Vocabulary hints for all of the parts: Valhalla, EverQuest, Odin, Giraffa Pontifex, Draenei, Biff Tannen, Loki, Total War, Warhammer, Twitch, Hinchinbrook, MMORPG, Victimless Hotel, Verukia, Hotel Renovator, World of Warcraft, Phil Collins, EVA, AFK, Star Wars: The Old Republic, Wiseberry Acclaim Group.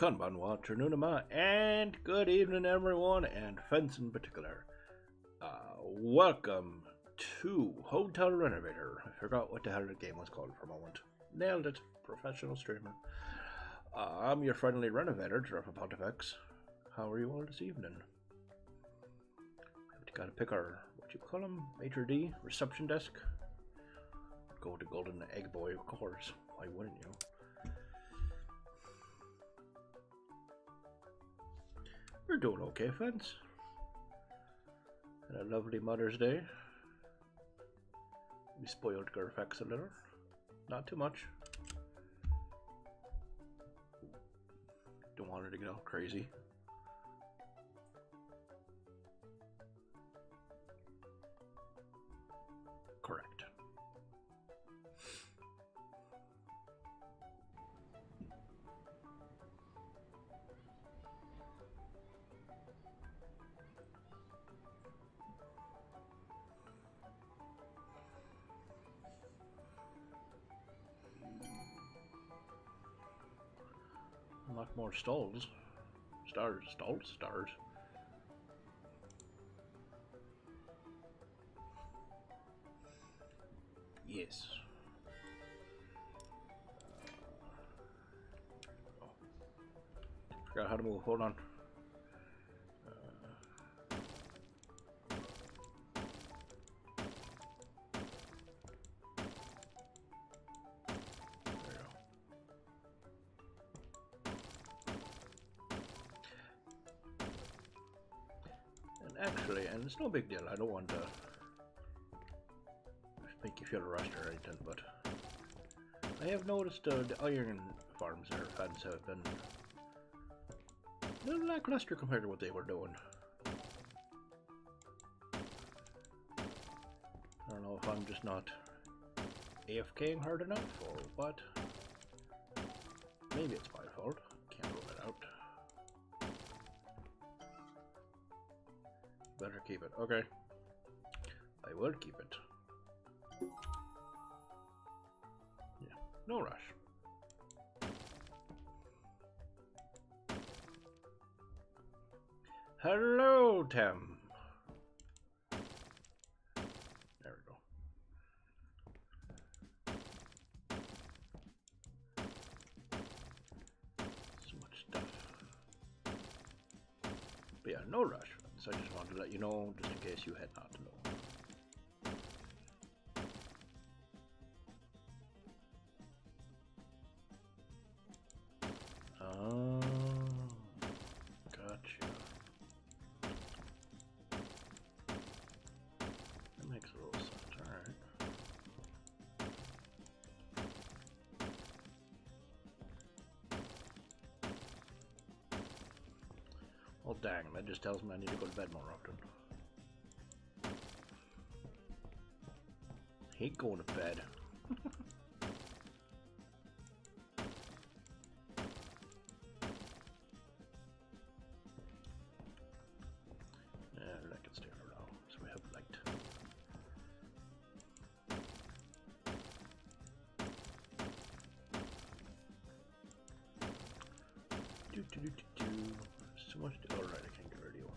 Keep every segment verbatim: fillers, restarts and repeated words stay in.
Konbanwa, Ternunama, and good evening everyone, and fans in particular. Uh, welcome to Hotel Renovator. I forgot what the hell the game was called for a moment. Nailed it. Professional streamer. Uh, I'm your friendly renovator, Giraffa Pontifex. How are you all this evening? We've got to pick our, what you call them, Major D, reception desk. Go to Golden Egg Boy, of course. Why wouldn't you? We're doing okay, friends. And a lovely Mother's Day. We spoiled Gerfax a little. Not too much. Don't want her to get all crazy. Correct. Unlock more stalls. Stars, stalls, stars. Yes. Oh. Forgot how to move. Hold on. It's no big deal, I don't want to make you feel rushed or anything, but I have noticed uh, the iron farms and our fans have been a little lackluster compared to what they were doing. I don't know if I'm just not AFKing hard enough or what. Maybe it's my fault. Can't rule it out. Better keep it. Okay. I will keep it. Yeah. No rush. Hello, Tim. There we go. So much stuff. But yeah, no rush. So I just wanted to let you know, just in case you had not known. Oh, gotcha. That makes a little sense, alright. Well, dang, that just tells me I need to go to bed more often. I hate going to bed. Yeah, I can stay for now, so we have light. Do do do do do. So much. Alright, I can get rid of you.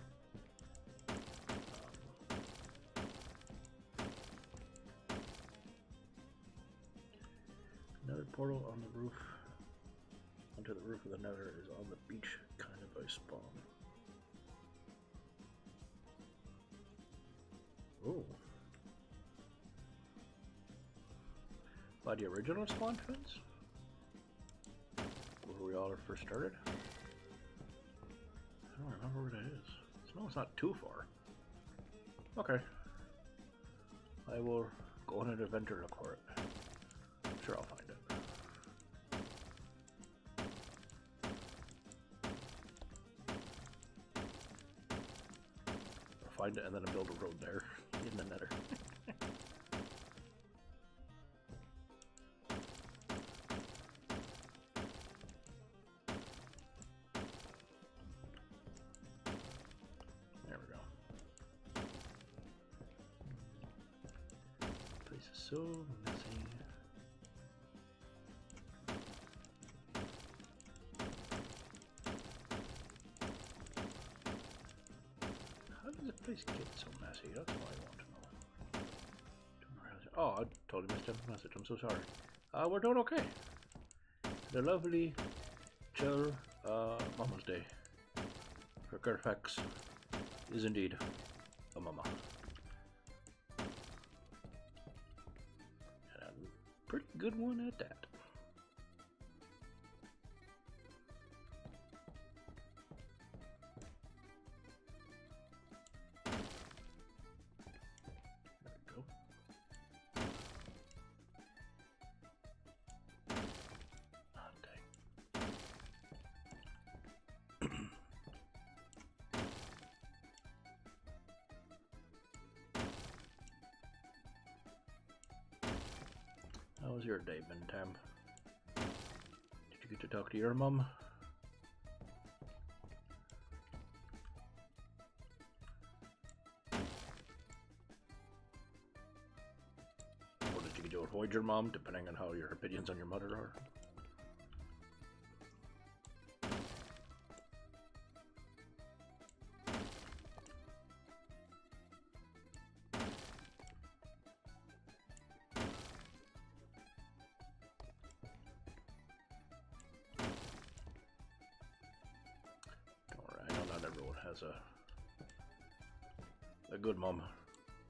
Um, another portal on the roof. Onto the roof of the Nether is on the beach, kind of a spawn. Oh. By the original spawn fence? Where we all first started? I don't remember where that is. So no, it's not too far. Okay. I will go on an adventure look for it. I'm sure I'll find it. I'll find it and then I'll build a road there in the Nether. So messy. Please get some massy, that's what I want to know. Don't know how to, oh, I totally missed that message, I'm so sorry. Uh, we're doing okay. The lovely, chill, uh, Mama's Day. For Carfax is indeed a mama. And a pretty good one at that. How's your day been, Tam? Did you get to talk to your mum? Or did you get to avoid your mum, depending on how your opinions on your mother are? A good mum.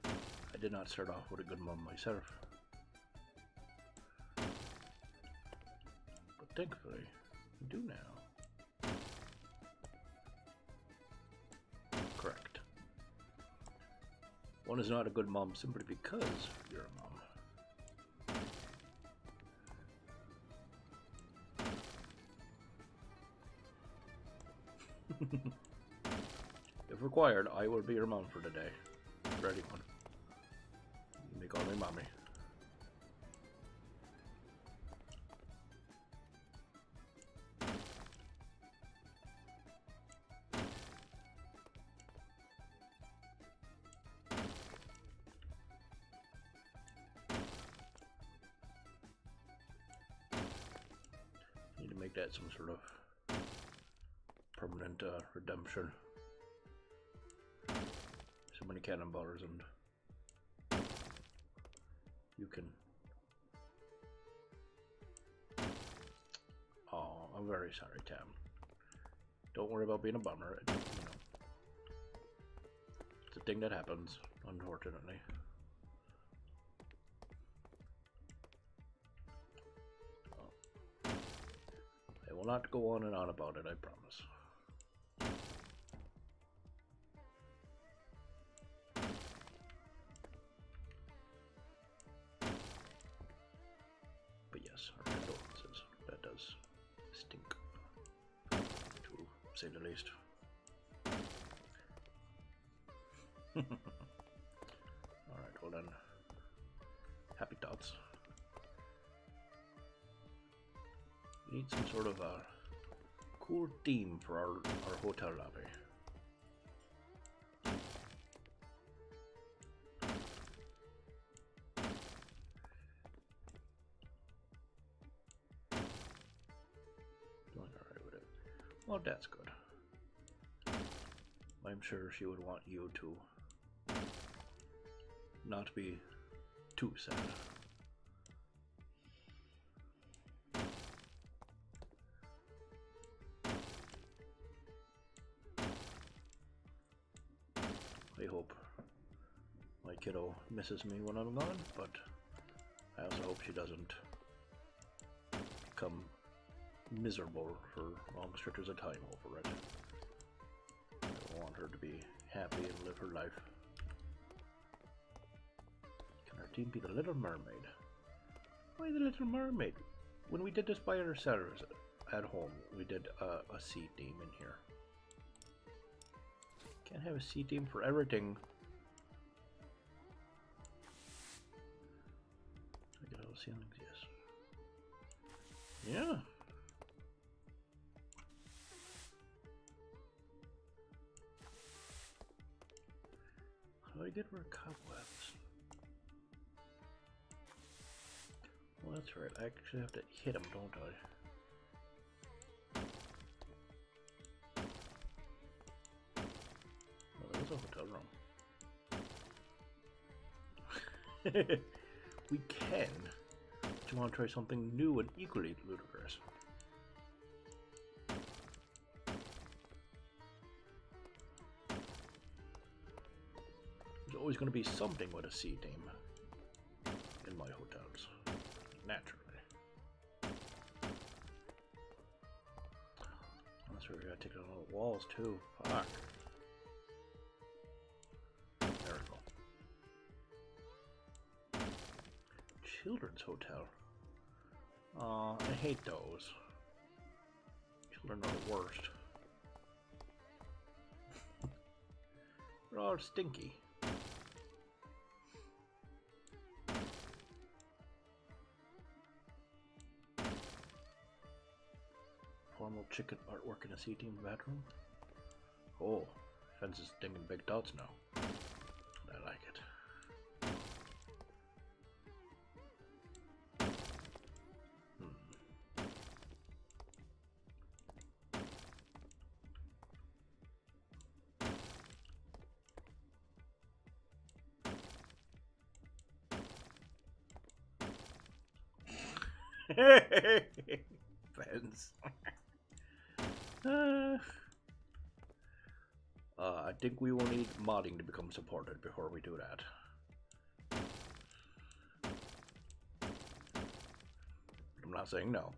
I did not start off with a good mum myself, but thankfully I do now. Correct. One is not a good mum simply because you're a mum. If required, I will be your mom for today. Ready one. You may call me mommy. Need to make that some sort of permanent uh, redemption. Many cannonballers, and you can. Oh, I'm very sorry, Tam. Don't worry about being a bummer. It, you know, it's a thing that happens, unfortunately. Oh. I will not go on and on about it, I promise. At least. Alright, well then. Happy thoughts. We need some sort of a cool theme for our, our hotel lobby. Doing alright with it. Well, that's good. I'm sure she would want you to not be too sad. I hope my kiddo misses me when I'm gone, but I also hope she doesn't become miserable for long stretches of time over it. Want her to be happy and live her life. Can our team be the Little Mermaid? Why the Little Mermaid? When we did this by ourselves at home, we did uh, a sea team in here. Can't have a sea team for everything. I got all ceilings, yes. Yeah. I did wear cobwebs. Well, that's right. I actually have to hit them, don't I? Well, there's a hotel room. We can. Do you want to try something new and equally ludicrous? There's always going to be something with a sea name in my hotels, naturally. That's where we gotta take down all the walls too. Fuck. Children's hotel. Uh, I hate those. Children are the worst. They're all stinky. Formal chicken artwork in a C team bathroom. Oh, fence is dinging big dots now. I like it. Fence. uh, I think we will need modding to become supported before we do that. I'm not saying no.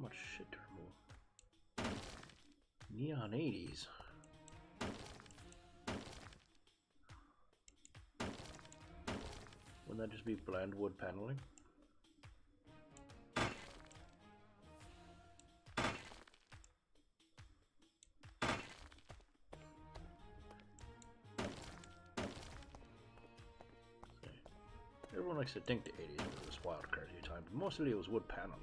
Much shit to remove. Neon eighties. Wouldn't that just be bland wood paneling? Okay. Everyone likes to think the eighties were this wild, crazy time, but mostly it was wood paneling.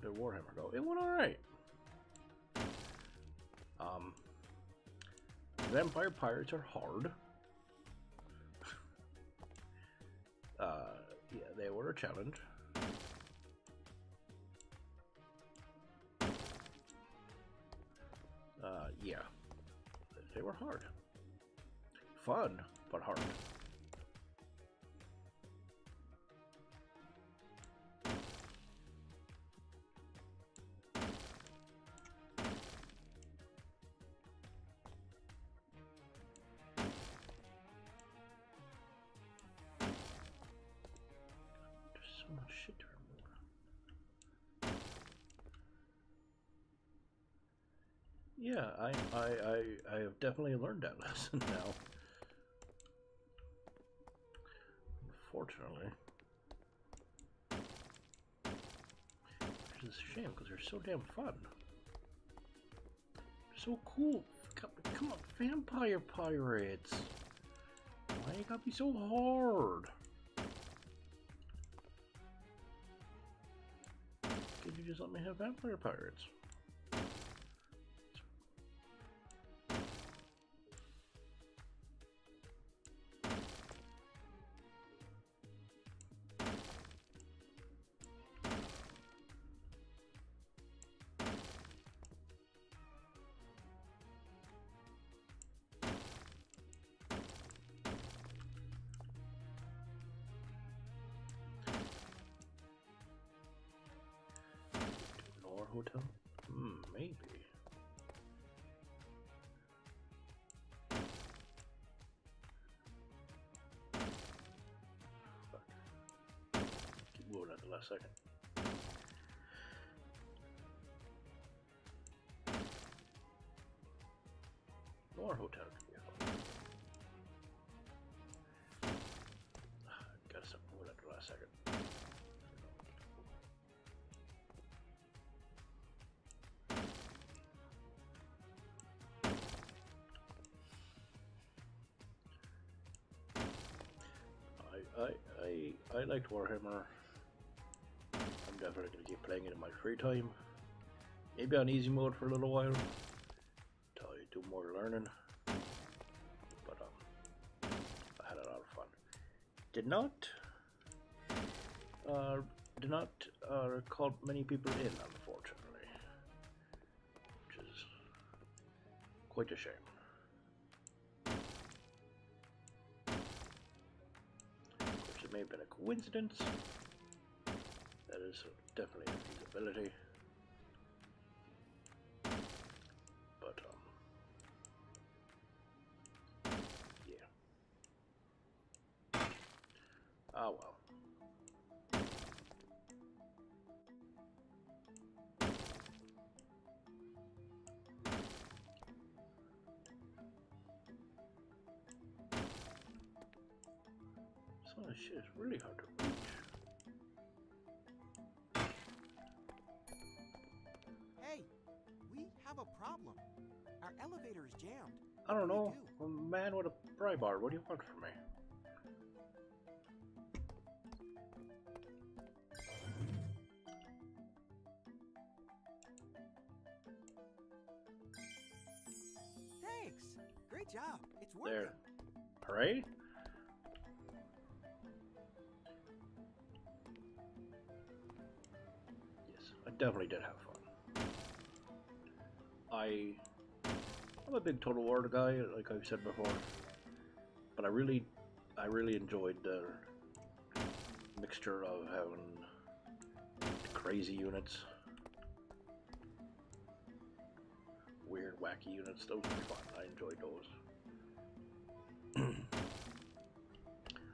Did Warhammer go? It went alright. Um, Vampire Pirates are hard. uh, yeah, they were a challenge. Uh, yeah. They were hard. Fun, but hard. Yeah, I, I, I, I have definitely learned that lesson now. Unfortunately. Which is a shame, because they're so damn fun. So cool. Come on, Vampire Pirates. Why you gotta be so hard? Can you just let me have Vampire Pirates? Hotel? Hmm, maybe. Fuck. Keep moving at the last second. More hotel. Gotta stop moving at the last second. I, I, I liked Warhammer. I'm definitely going to keep playing it in my free time. Maybe on easy mode for a little while, until I do more learning. But um, I had a lot of fun. Did not, uh, did not uh, call many people in, unfortunately, which is quite a shame. May have been a coincidence. That is definitely a feasibility. But um, yeah. Ah well. Some of this shit is really hard to reach. Hey, we have a problem. Our elevator is jammed. I don't know. Do? A man with a pry bar. What do you want from me? Thanks. Great job. It's working. There. All right. Definitely did have fun. I, I'm a big Total War guy, like I've said before, but I really, I really enjoyed the mixture of having crazy units, weird, wacky units. Those were fun. I enjoyed those.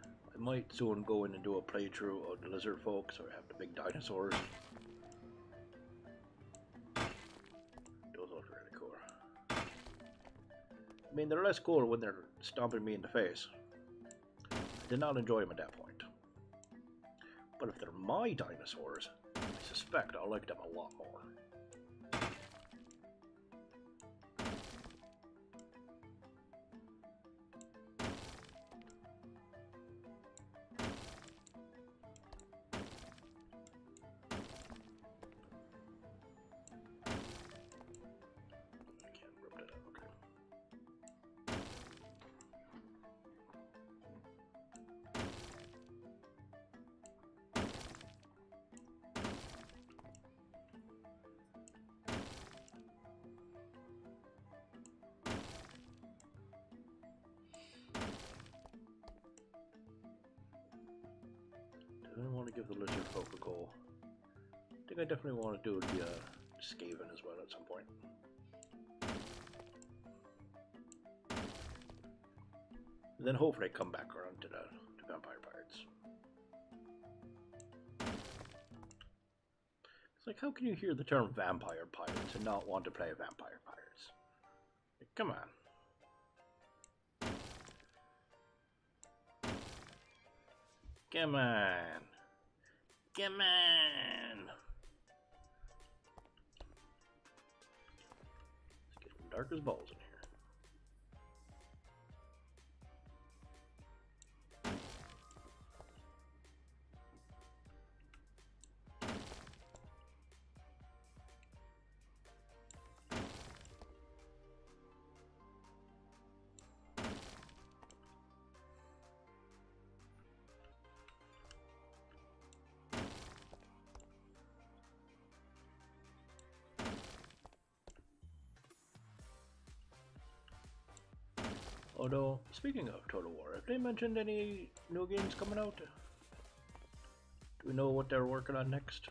I might soon go in and do a playthrough of the Lizard Folks, or have the big dinosaurs. I mean, they're less cool when they're stomping me in the face. I did not enjoy them at that point. But if they're my dinosaurs, I suspect I'll like them a lot more. I definitely want to do the uh, Skaven as well at some point. And then hopefully come back around to the, the Vampire Pirates. It's like, how can you hear the term Vampire Pirates and not want to play Vampire Pirates? Like, come on. Come on. Come on. Dark as balls in here. Although, speaking of Total War, have they mentioned any new games coming out? Do we know what they're working on next?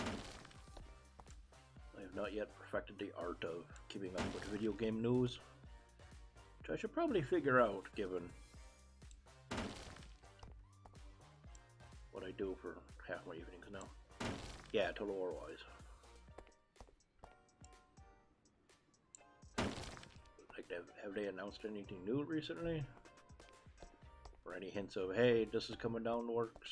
I have not yet perfected the art of keeping up with video game news, which I should probably figure out given what I do for half my evenings now. Yeah, Total War wise. Have, have they announced anything new recently? Or any hints of, hey, this is coming down the works?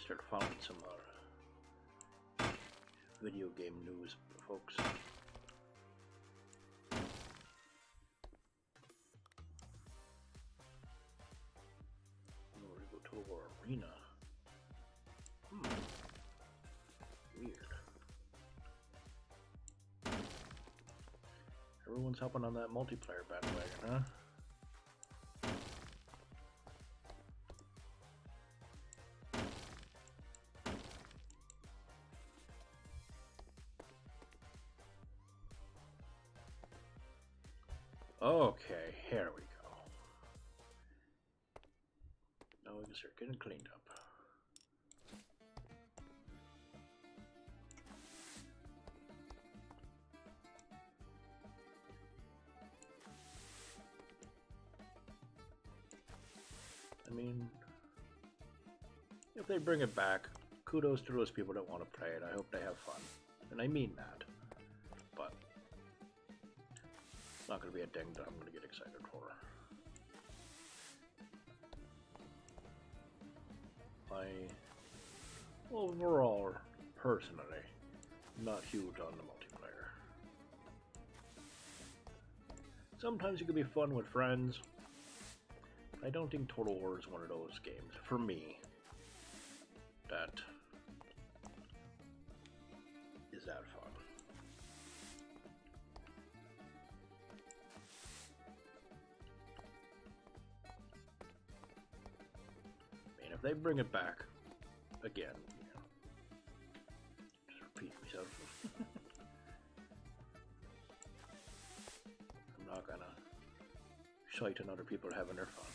to start following some more video game news, folks. We're going to go to our arena. Hmm. Weird. Everyone's hopping on that multiplayer bandwagon, huh? Okay, here we go. Now we can start getting cleaned up. I mean, if they bring it back, kudos to those people that want to play it. I hope they have fun. And I mean that. Not going to be a thing that I'm going to get excited for. I, overall, personally, not huge on the multiplayer. Sometimes it can be fun with friends. I don't think Total War is one of those games, for me, that is that fun. If they bring it back again, you know, just repeat myself. I'm not gonna shite on other people having their fun.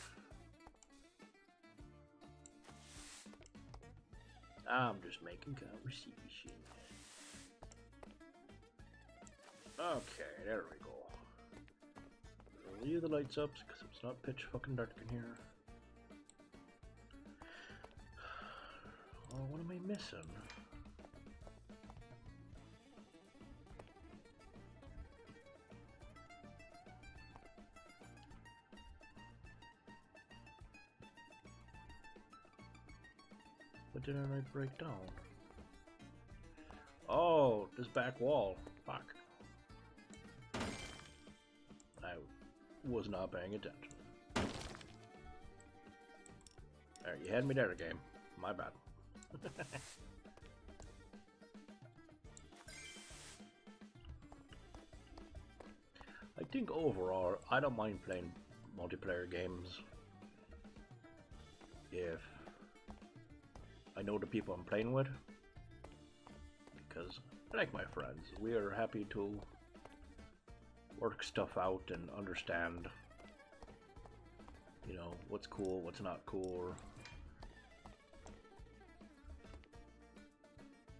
I'm just making conversation. Okay, there we go. Leave the lights up because it's not pitch fucking dark in here. What am I missing? What didn't I break down? Oh, this back wall. Fuck. I was not paying attention. Alright, you had me there, game. My bad. I think overall, I don't mind playing multiplayer games if I know the people I'm playing with, because like my friends, we are happy to work stuff out and understand, you know, what's cool, what's not cool.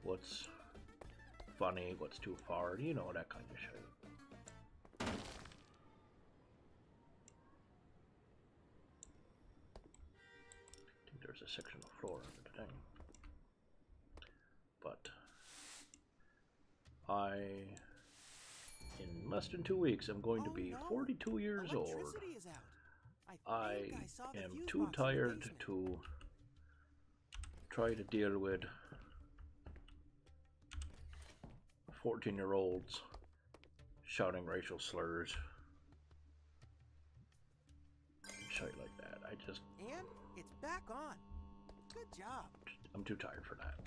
What's funny, what's too far, you know, that kind of shit. I think there's a section of floor under the thing. But I, in less than two weeks, I'm going to be forty-two years old. I am too tired to try to deal with fourteen-year-olds shouting racial slurs and shit like that. I just and it's back on. Good job. I'm too tired for that.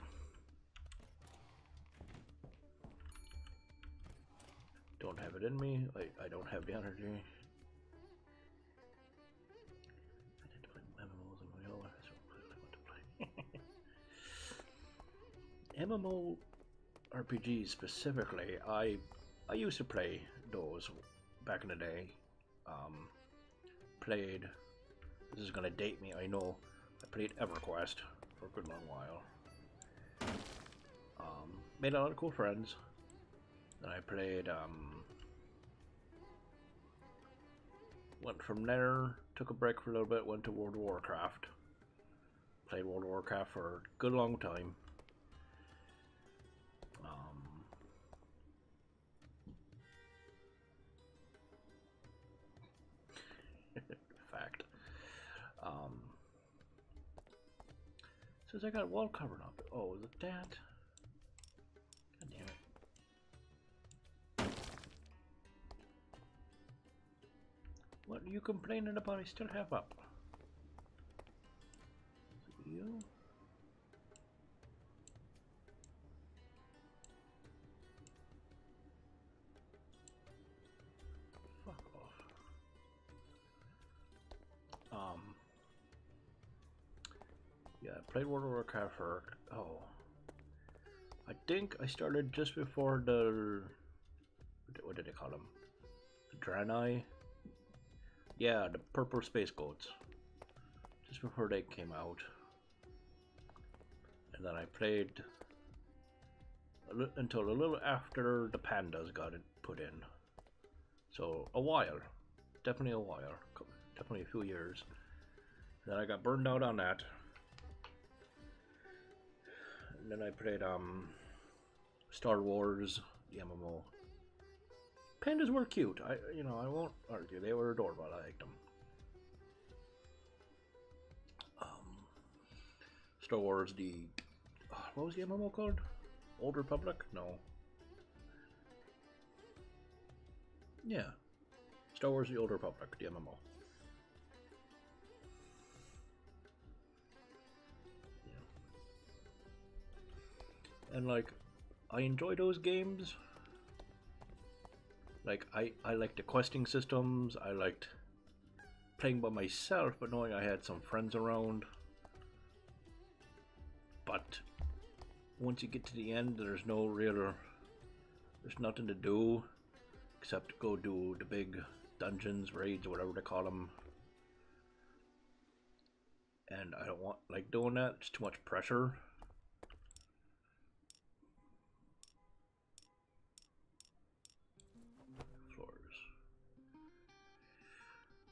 Don't have it in me. I, I don't have the energy. I need to play M M Os and my other. I want to play M M O. R P Gs specifically, I I used to play those back in the day. Um, played, this is gonna date me, I know. I played EverQuest for a good long while. Um, made a lot of cool friends. Then I played. Um, went from there, took a break for a little bit, went to World of Warcraft. Played World of Warcraft for a good long time. Since I got a wall covered up. Oh, is it that? God damn it. What are you complaining about? I still have up. You. Fuck off. Um. Yeah, I played World of Warcraft for. Oh. I think I started just before the. What did they call them? The Draenei. Yeah, the purple space goats. Just before they came out. And then I played a until a little after the pandas got it put in. So a while. Definitely a while. Definitely a few years. And then I got burned out on that. And then I played um, Star Wars, the M M O. Pandas were cute. I, you know, I won't argue. They were adorable. I liked them. Um, Star Wars, the uh, what was the M M O called? Old Republic? No. Yeah, Star Wars: The Old Republic, the M M O. Yeah. And like, I enjoy those games. Like, I, I liked the questing systems, I liked playing by myself, but knowing I had some friends around. But once you get to the end, there's no real, there's nothing to do except go do the big dungeons, raids, whatever they call them. And I don't want, like, doing that, it's too much pressure.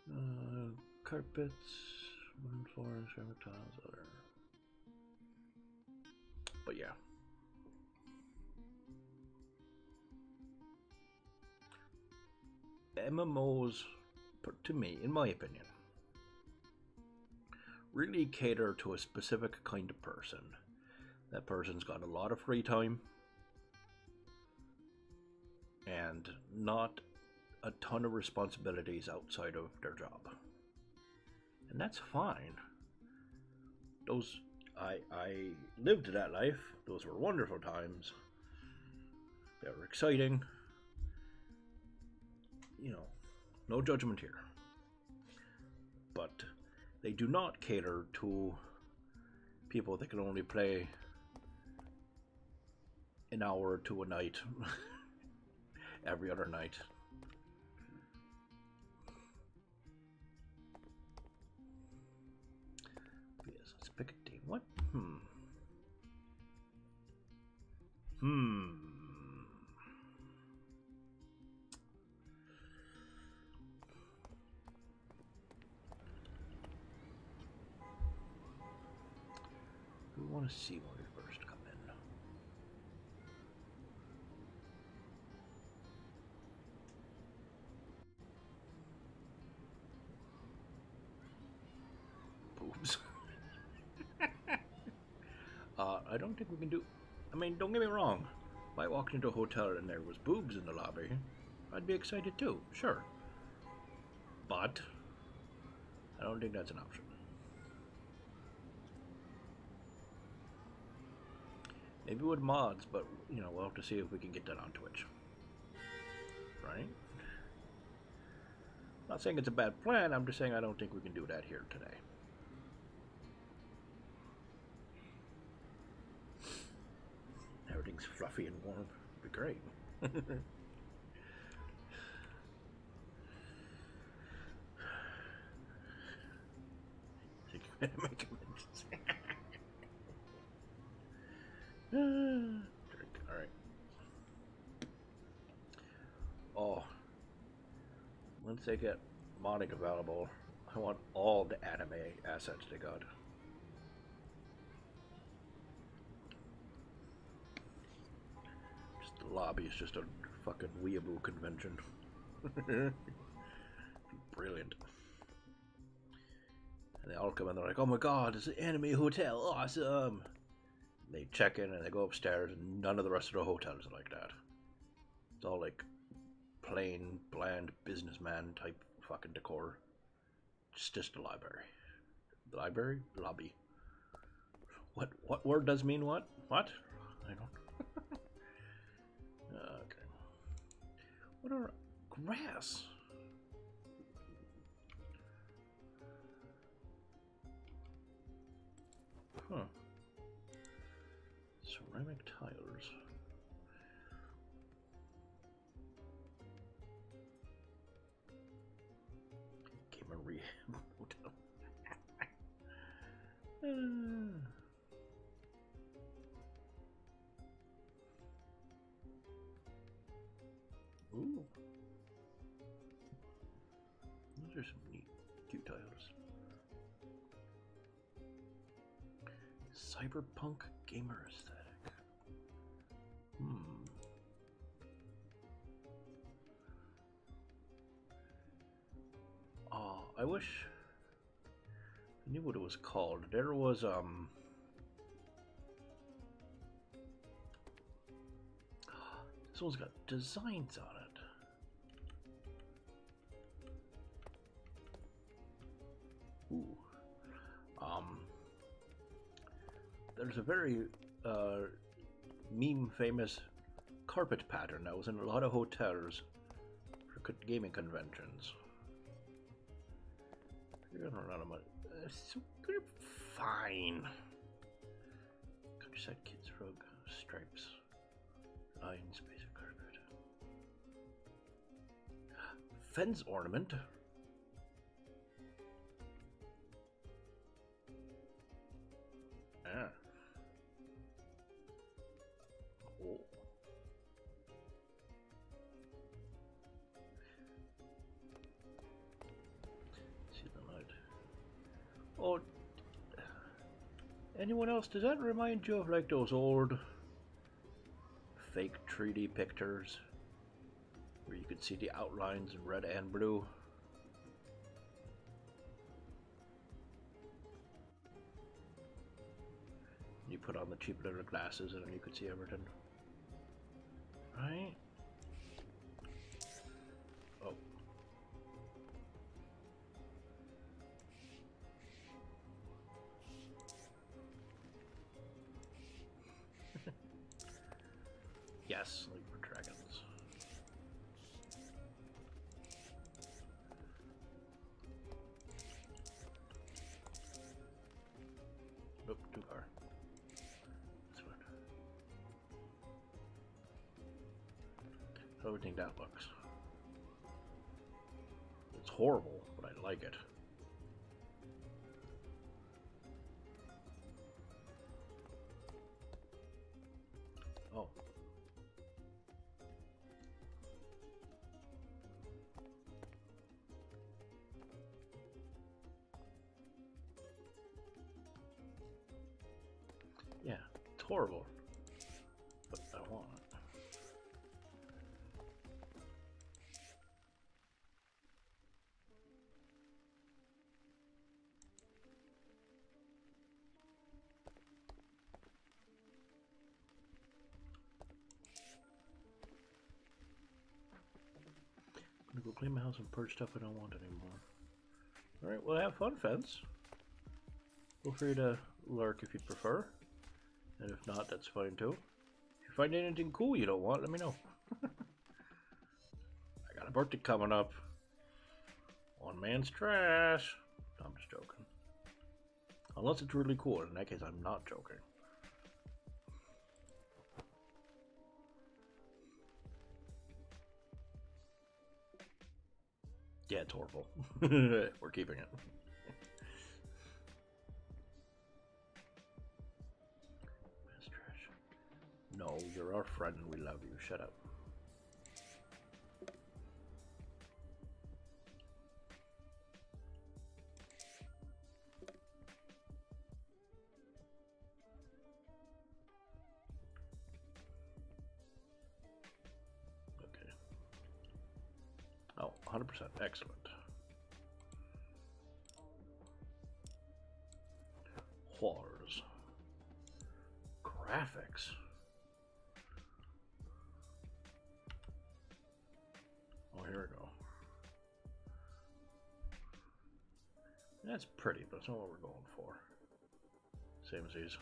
Uh, carpets, wooden floors, ceramic tiles, other. But yeah. M M Os, to me, in my opinion, really cater to a specific kind of person. That person's got a lot of free time and not a ton of responsibilities outside of their job, and that's fine. Those I I lived that life. Those were wonderful times. They were exciting. You know, no judgment here. But they do not cater to people that can only play an hour or two a night, every other night. Pick a team. What? Hmm. Hmm. We want to see one first come in. Boobs. Uh, I don't think we can do... I mean, don't get me wrong. If I walked into a hotel and there was boobs in the lobby, I'd be excited too, sure. But I don't think that's an option. Maybe with mods, but, you know, we'll have to see if we can get that on Twitch. Right? I'm not saying it's a bad plan, I'm just saying I don't think we can do that here today. Everything's fluffy and warm. It'd be great. Drink. All right. Oh, once they get modding available, I want all the anime assets they got. Lobby is just a fucking weeaboo convention. Brilliant. And they all come in, they're like, oh my god, it's an enemy hotel, awesome! And they check in and they go upstairs, and none of the rest of the hotels are like that. It's all like plain, bland, businessman type fucking decor. It's just a library. The library? Lobby. What what word does mean what? What? I don't... Okay. What are... grass? Huh. Ceramic tiles. Cameron Hotel. uh. Ooh. Those are some neat, cute titles. Cyberpunk gamer aesthetic. Hmm. Oh, I wish I knew what it was called. There was, um... this one's got designs on it. Ooh. Um, there's a very uh, meme-famous carpet pattern that was in a lot of hotels for gaming conventions. You're gonna run them out. It's fine. Countryside kids rug stripes. Nine space of carpet. Fence ornament. Ah. Oh. See them out. Oh. Anyone else? Does that remind you of like those old fake three D pictures where you could see the outlines in red and blue? You put on the cheap little glasses and you could see everything. Right? Oh. Yes, like for dragons. Nope, too far. That's weird. I don't think that looks. It's horrible, but I like it. Oh. Yeah, it's horrible, but I want it. I'm gonna go clean my house and purge stuff I don't want anymore. Alright, well, have fun, fence. Feel free to lurk if you prefer. And if not, that's fine too. If you find anything cool you don't want, let me know. I got a birthday coming up. One man's trash. No, I'm just joking. Unless it's really cool, in that case I'm not joking. Yeah, it's horrible. We're keeping it. No, you're our friend and we love you. Shut up. Okay. Oh, one hundred percent. Excellent. Wars. Graphics. Oh, here we go. That's pretty, but it's not what we're going for. Same as these.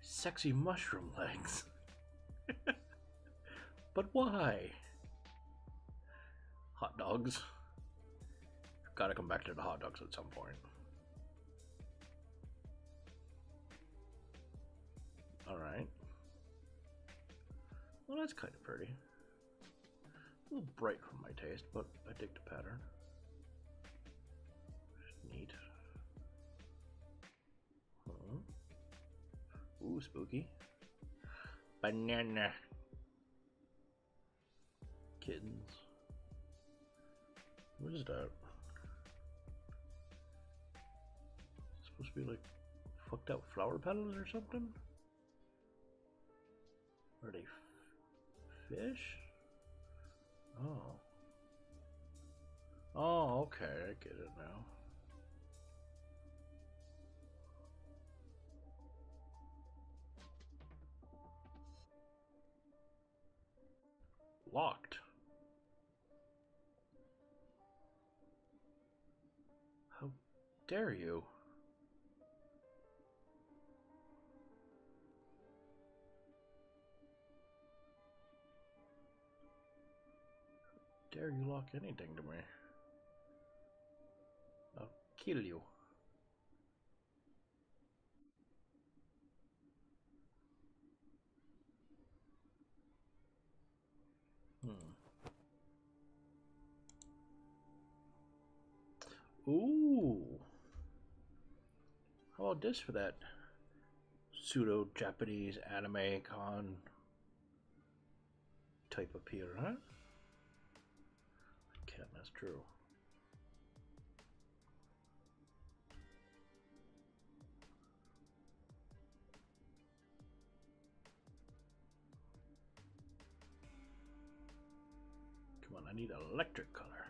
Sexy mushroom legs. But why? Hot dogs. Gotta come back to the hot dogs at some point. Alright. Well, that's kind of pretty. A little bright for my taste, but I dig the pattern. Neat. Hmm. Ooh, spooky. Banana. Kittens. What is that? It's supposed to be like fucked out flower petals or something? Are they fish? Oh. Oh, okay, I get it now. Locked. How dare you? Dare you lock anything to me? I'll kill you. Hmm. Ooh. How about this for that pseudo Japanese anime con type of pier, huh? That's true. Come on, I need electric color.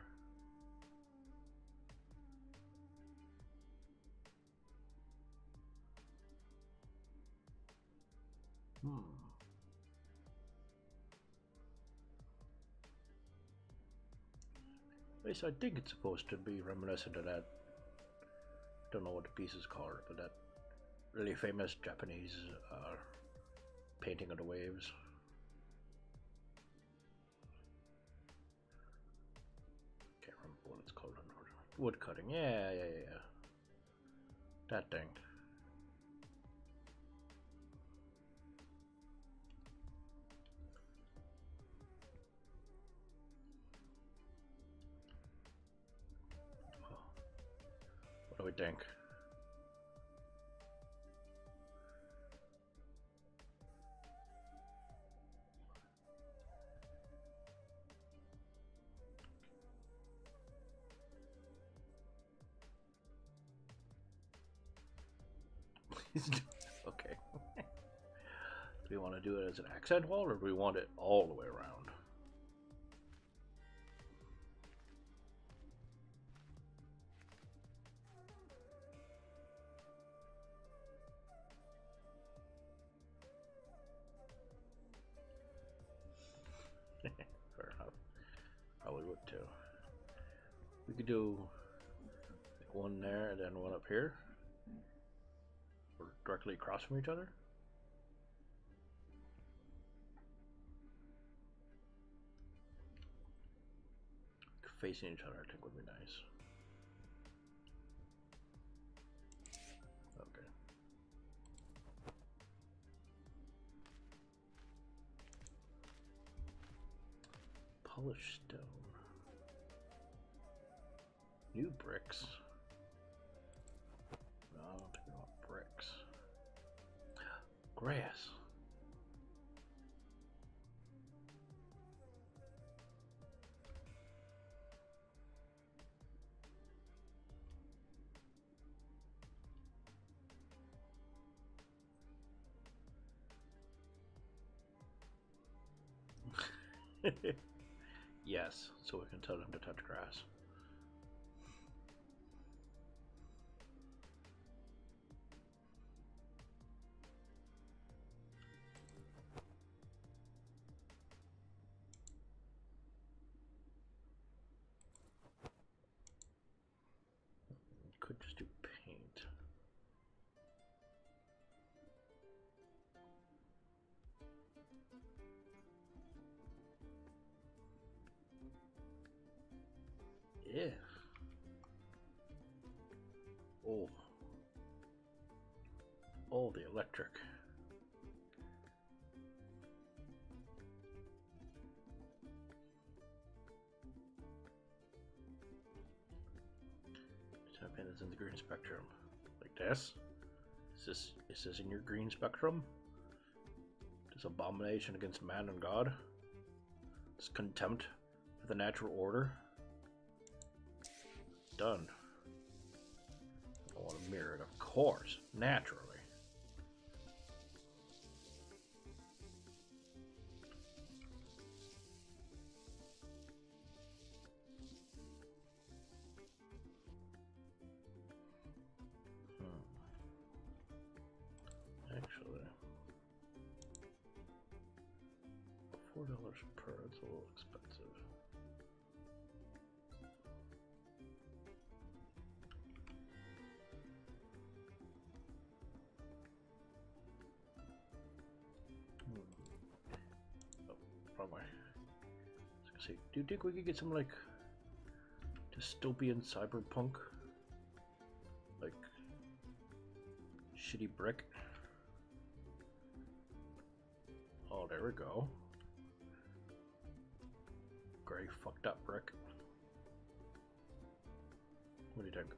Hmm. I think it's supposed to be reminiscent of that. Don't know what the piece is called, but that really famous Japanese uh, painting of the waves. Can't remember what it's called, unfortunately. Wood cutting, yeah, yeah, yeah. That thing. What do we think? Okay. Do we want to do it as an accent wall, or do we want it all the way around? Do one there and then one up here, or directly across from each other. Facing each other, I think, would be nice. Okay. Polished stone. New bricks. No, I don't think I want bricks. Grass. Yes, so we can tell them to touch grass. Yeah. Oh. Oh, the electric. Tap in is in the green spectrum. Like this? Is this is this in your green spectrum? This abomination against man and God? This contempt for the natural order? Done. I want to mirror it, of course, naturally. Hmm. Actually, four dollars per, it's a little expensive. Do you think we could get some like dystopian cyberpunk, like shitty brick? Oh, there we go. Gray fucked up brick. What do you think?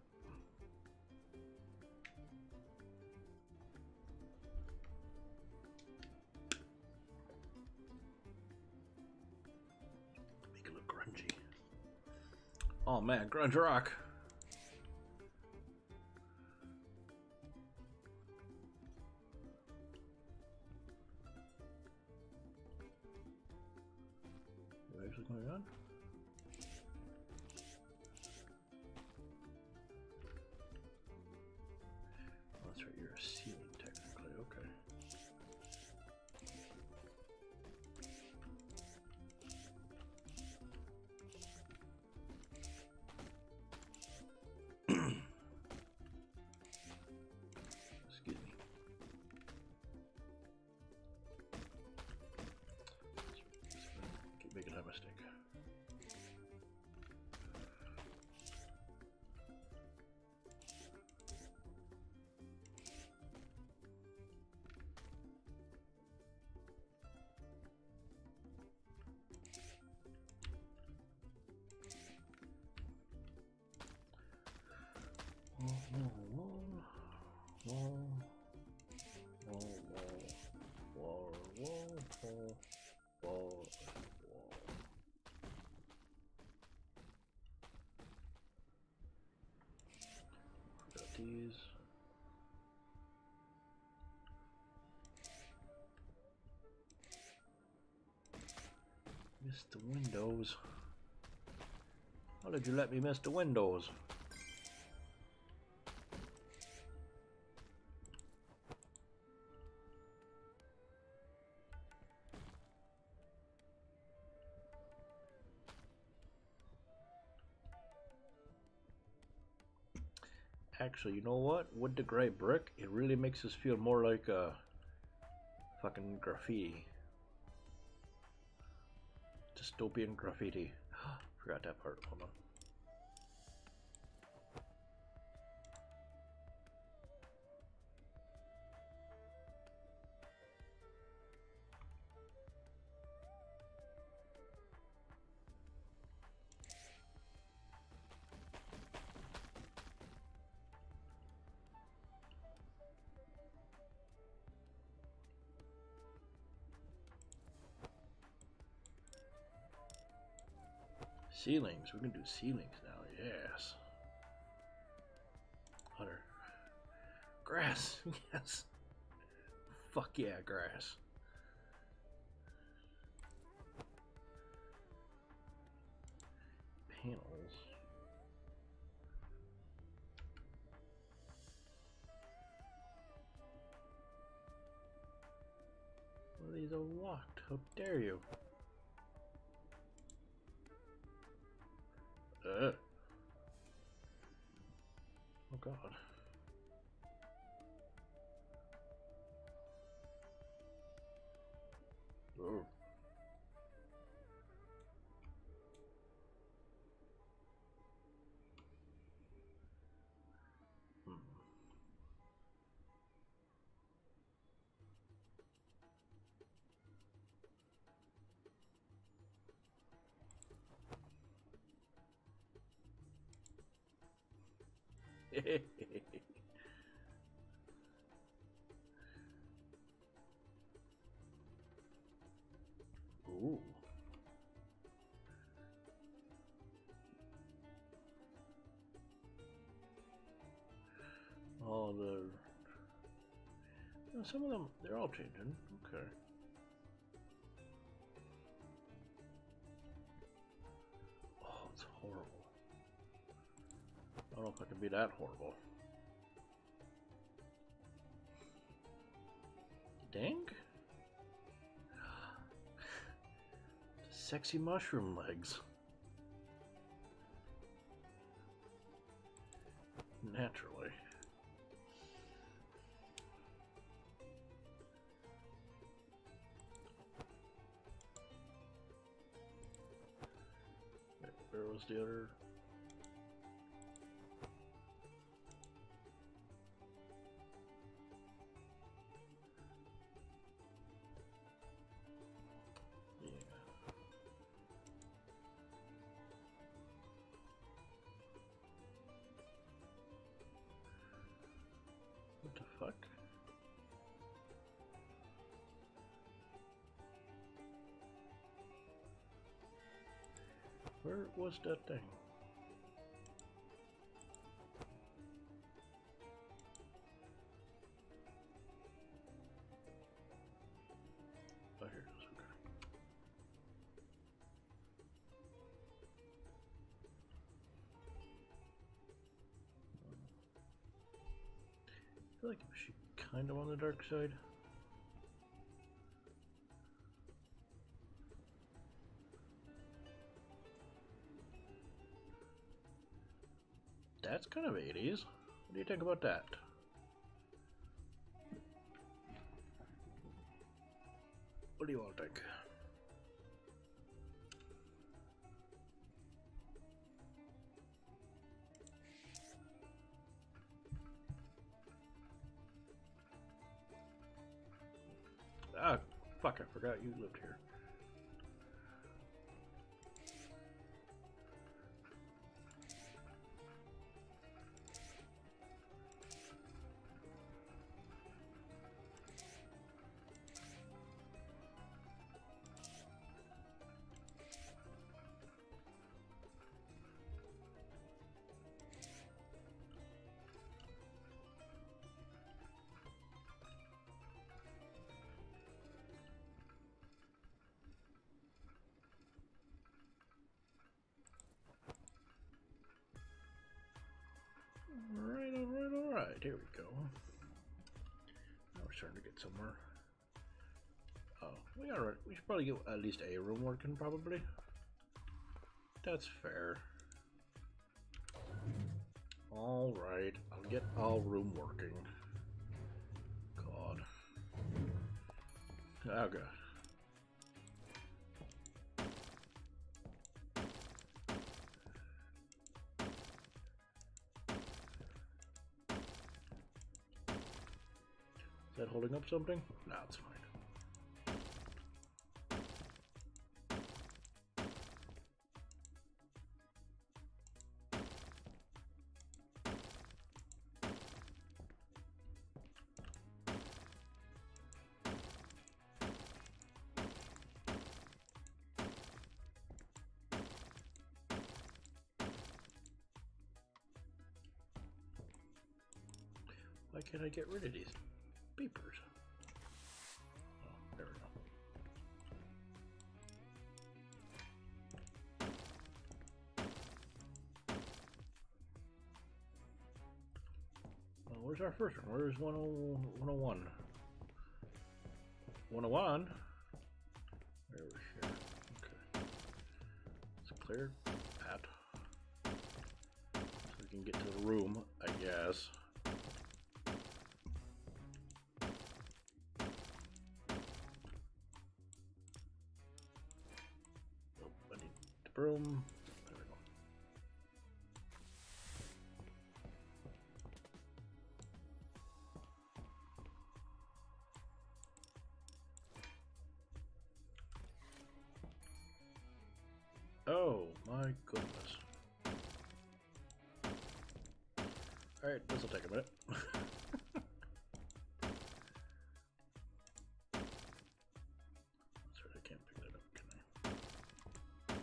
Oh man, grunge rock. What actually going on? Oh, that's right, you're a ceiling technically, okay. These. Miss the windows. How did you let me miss the windows? Actually, you know what? With the gray brick, it really makes us feel more like a uh, fucking graffiti. Dystopian graffiti. Forgot that part. Hold on. Ceilings, we can do ceilings now, yes. Hunter. Grass, yes. Fuck yeah, grass. Panels. Well, these are locked, how dare you? Uh. Oh God. Oh. Ooh. Oh, they're... No, some of them, they're all changing. Okay. Oh, it's horrible. I don't know if I can be that horrible. Dang. Sexy mushroom legs. Naturally. Where was the other? What's that thing? Oh, here it is. Okay. I feel like she's kind of on the dark side. That's kind of eighties. What do you think about that? What do you all think? Ah, fuck, I forgot you lived here. Here we go. Now we're starting to get somewhere. Oh, we are. We should probably get at least a room working, probably. That's fair. All right, I'll get all room working. God. Oh god. Is that holding up something? No, it's fine. Why can't I get rid of these? Papers. Oh, there we go. Well, where's our first one? Where's one oh one? one oh one? There we go. Okay. Let's clear that. So we can get to the room, I guess. Room. There we go. Oh my goodness. Alright, this will take a minute. Sorry, I can't pick that up, can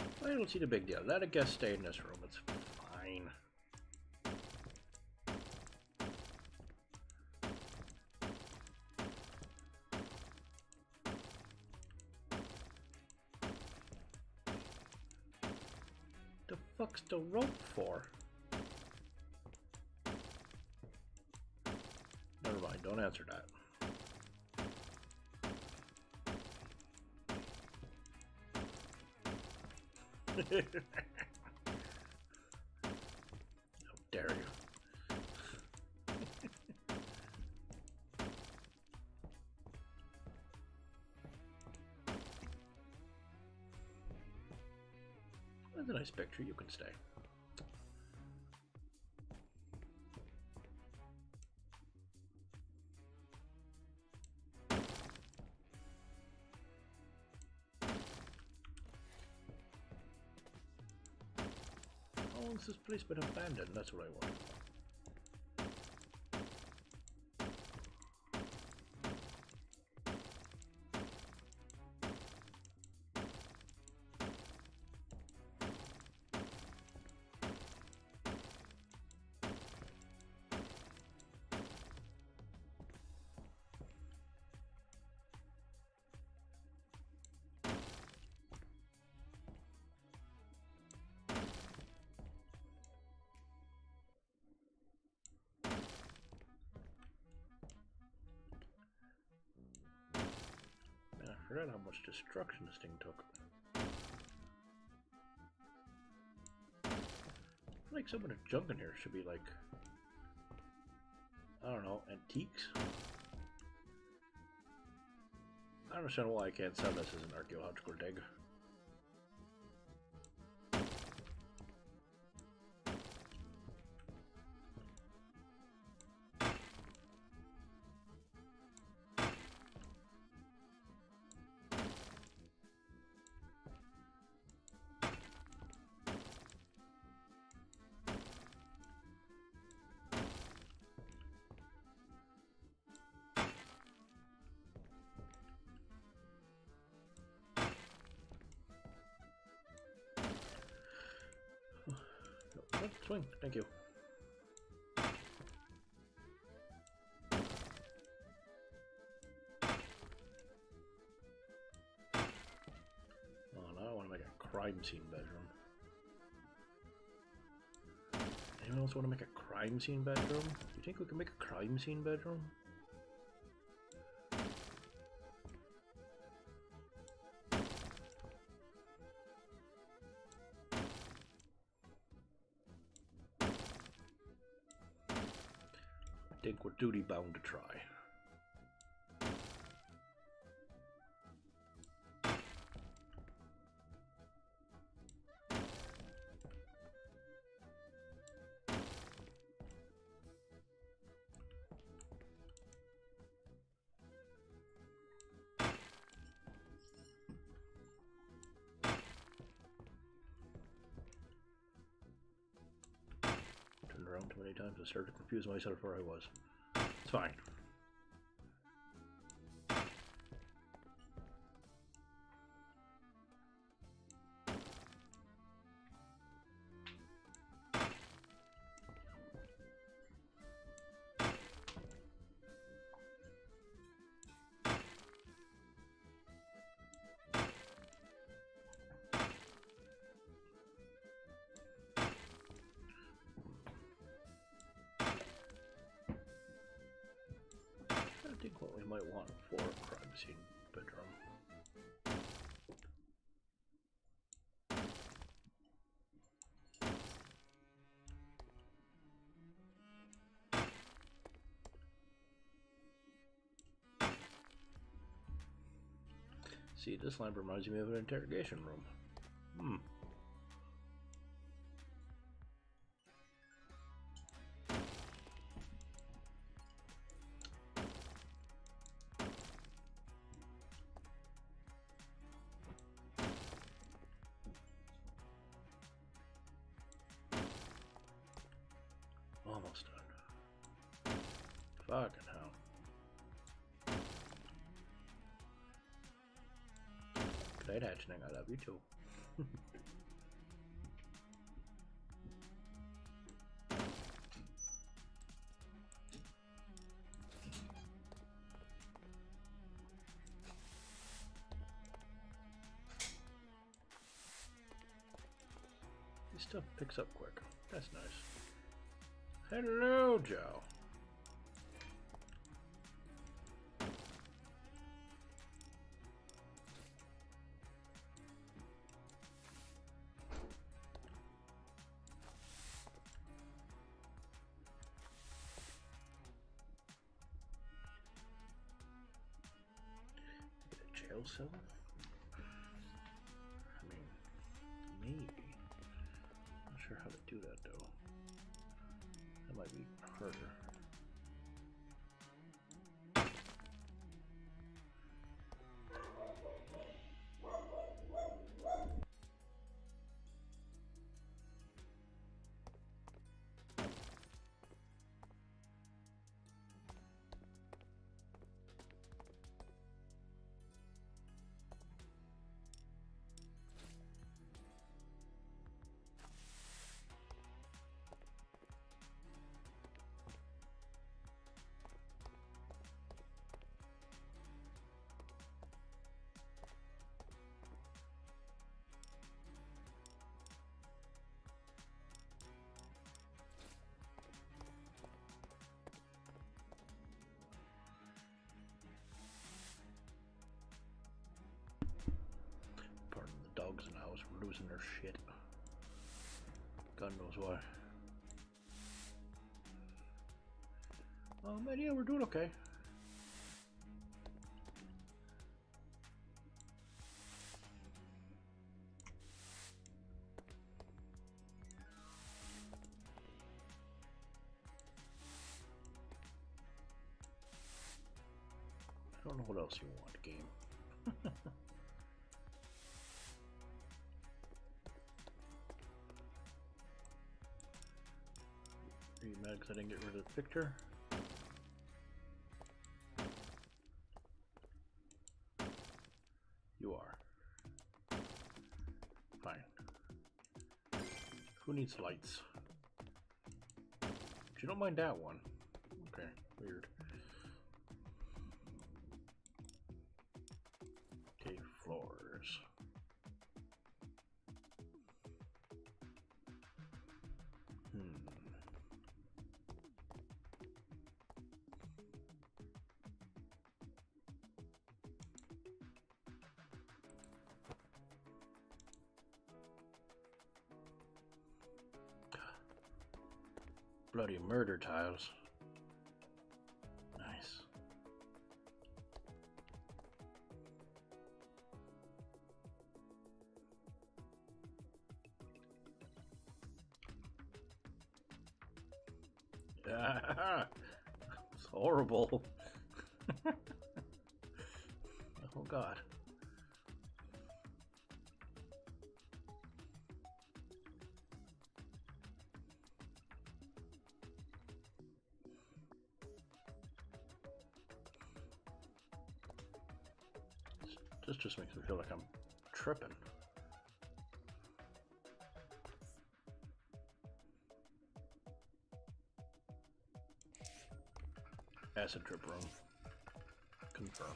I? I don't see the big deal. Let a guest stay in this room, it's fine. Fuck's the rope for? Never mind, don't answer that. How dare you? That's a nice picture, you can stay. How long's this place been abandoned? That's what I want. I forgot how much destruction this thing took. I feel like some of the junk in here should be like, I don't know, antiques? I don't understand why I can't sell this as an archaeological dig. Oh, swing, thank you. Oh, now I want to make a crime scene bedroom. Anyone else want to make a crime scene bedroom? Do you think we can make a crime scene bedroom? I think we're duty bound to try. Around too many times, I started to confuse myself where I was. It's fine. I think what we might want for a crime scene bedroom. See, this lamp reminds me of an interrogation room. Hmm. Fucking hell. Great hatchling, I love you too. He still picks up quick. That's nice. Hello, Joe. So, I mean, maybe. I'm not sure how to do that though. That might be harder. And I was losing their shit. God knows why. Oh man, yeah, we're doing okay. I don't know what else you want, game. Are you mad because I didn't get rid of the picture? You are. Fine. Who needs lights? But you don't mind that one. Okay, weird. Okay, floors. Bloody murder tiles. Nice. It's horrible. Oh God. This just makes me feel like I'm tripping. Acid trip room. Confirmed.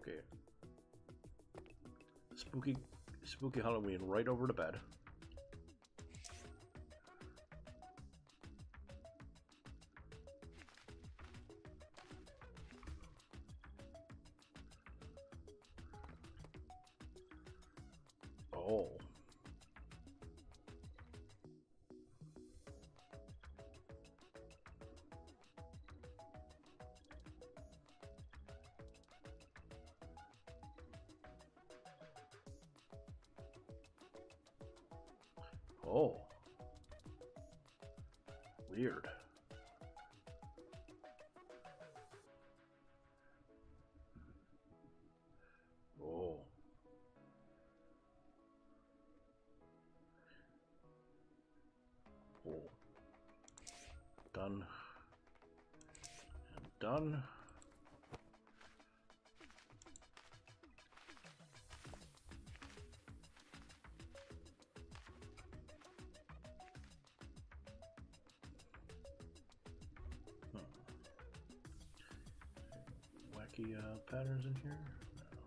Okay. Spooky, spooky Halloween right over the bed. Oh. Oh. Weird. Oh. Oh. Done. And done. Uh, patterns in here? No.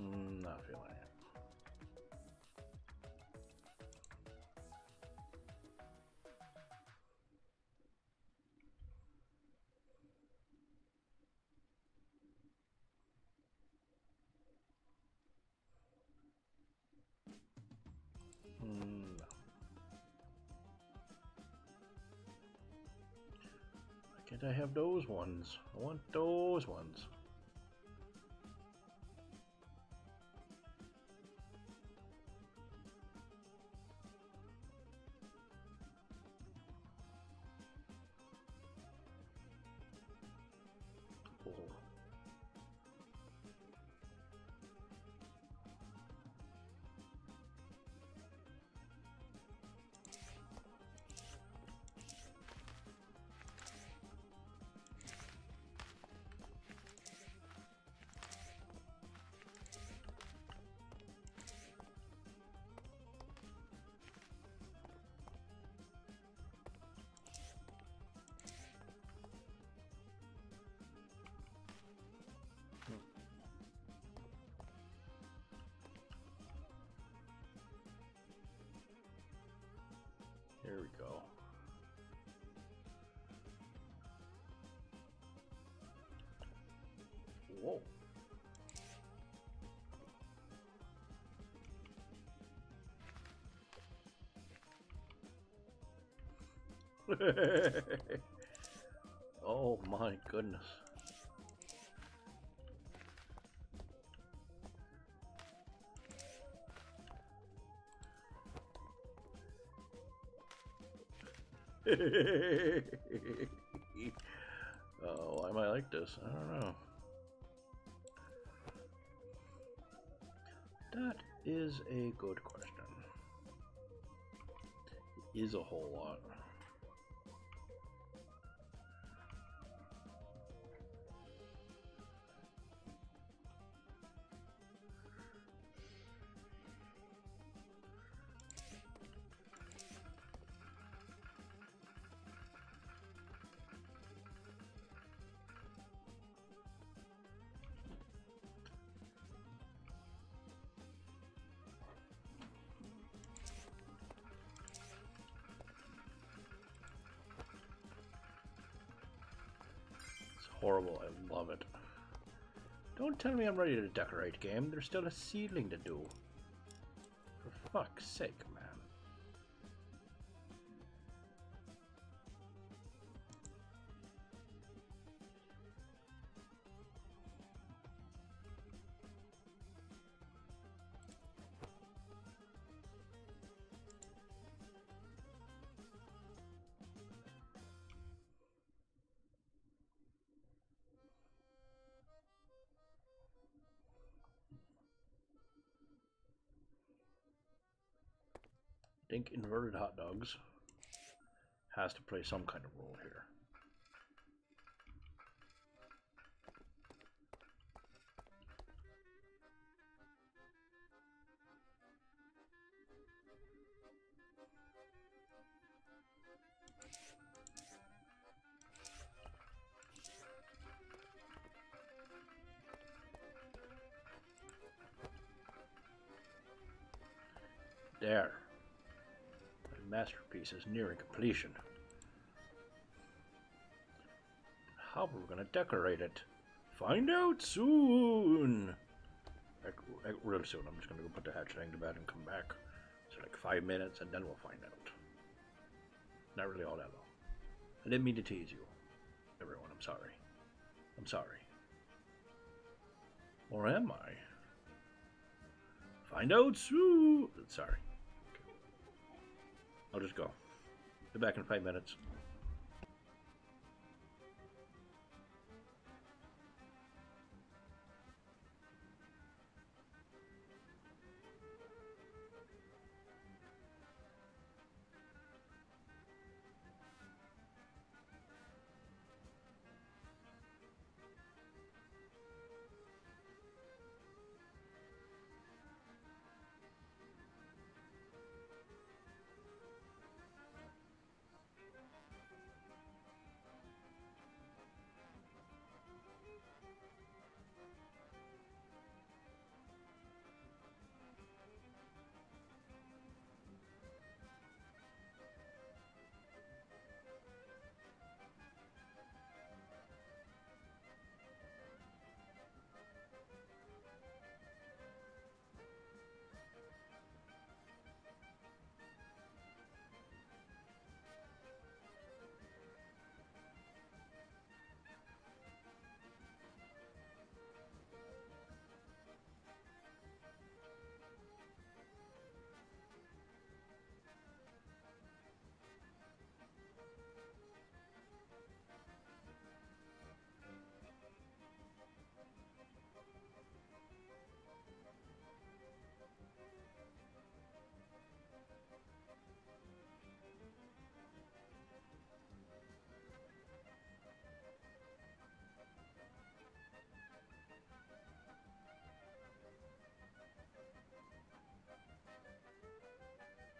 Mm, not feeling it. I have those ones. I want those ones. Oh. There we go. Whoa. Oh my goodness. Oh, I might like this. I don't know. That is a good question. It is a whole lot. Horrible, I love it. Don't tell me I'm ready to decorate, game. There's still a ceiling to do. For fuck's sake, man. I think inverted hot dogs has to play some kind of role here. There. Masterpiece is nearing completion. How are we gonna decorate it? Find out soon! like, like real soon. I'm just gonna go put the hatchet thing to bed and come back. So like five minutes, and then we'll find out. Not really all that long. I didn't mean to tease you, everyone. I'm sorry. I'm sorry. Or am I? Find out soon. Sorry. Okay. I'll just go. Be back in five minutes.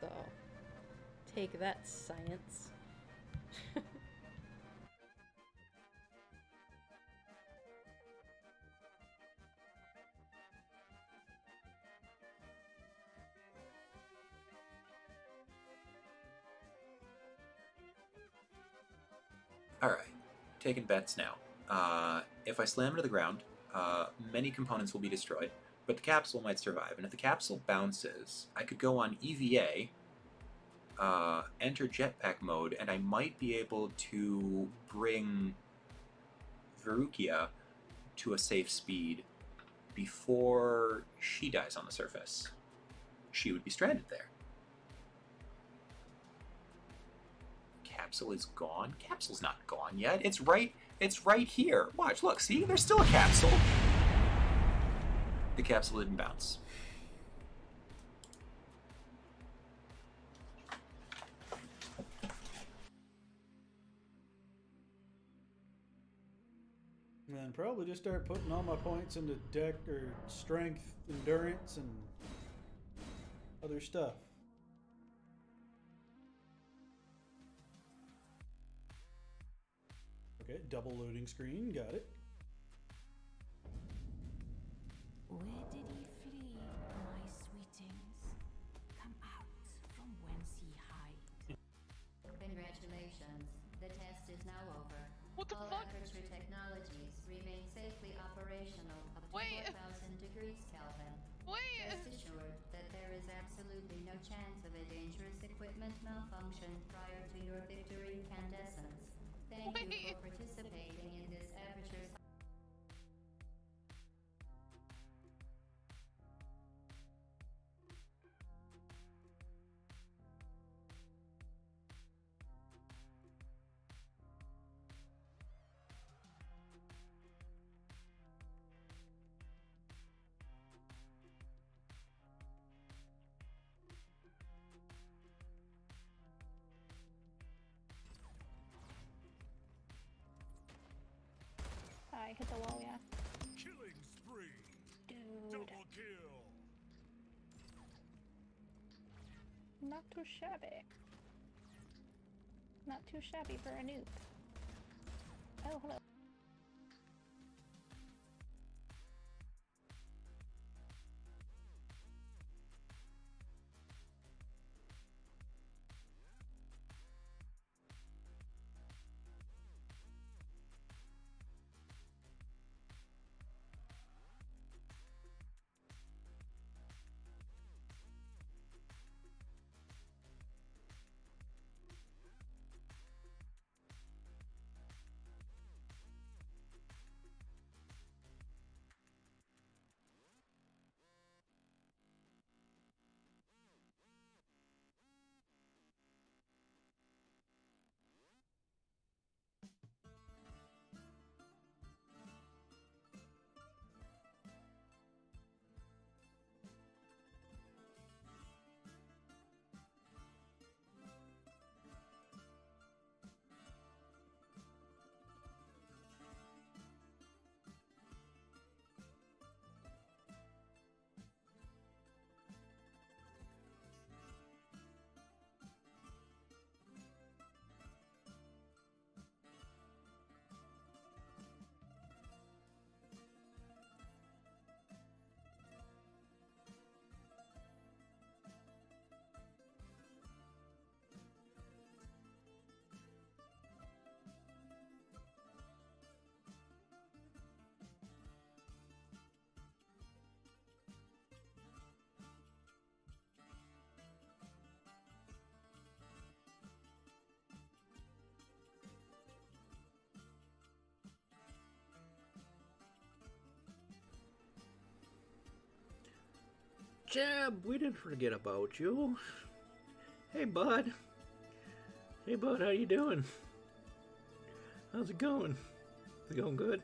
So, take that, science. Alright, taking bets now. Uh, if I slam into the ground, uh, many components will be destroyed. But the capsule might survive, and if the capsule bounces, I could go on E V A, uh, enter jetpack mode, and I might be able to bring Verukia to a safe speed before she dies on the surface. She would be stranded there. Capsule is gone? Capsule's not gone yet. It's right, it's right here. Watch, look, see? There's still a capsule. The capsule didn't bounce. And probably just start putting all my points into deck or strength, endurance, and other stuff. Okay, double loading screen, got it. Where did he flee, my sweetings? Come out from whence ye hide. Congratulations, the test is now over. What the fuck? All aperture technologies remain safely operational up to four thousand degrees Kelvin. Wait! Rest assured that there is absolutely no chance of a dangerous equipment malfunction prior to your victory incandescence. Thank Wait. you for participating in this aperture. I hit the wall, yeah. Killing spree. Dude. Double kill. Not too shabby. Not too shabby for a noob. Oh, hello. Jeb, we didn't forget about you. Hey, bud. Hey, bud, how you doing? How's it going? Is it going good?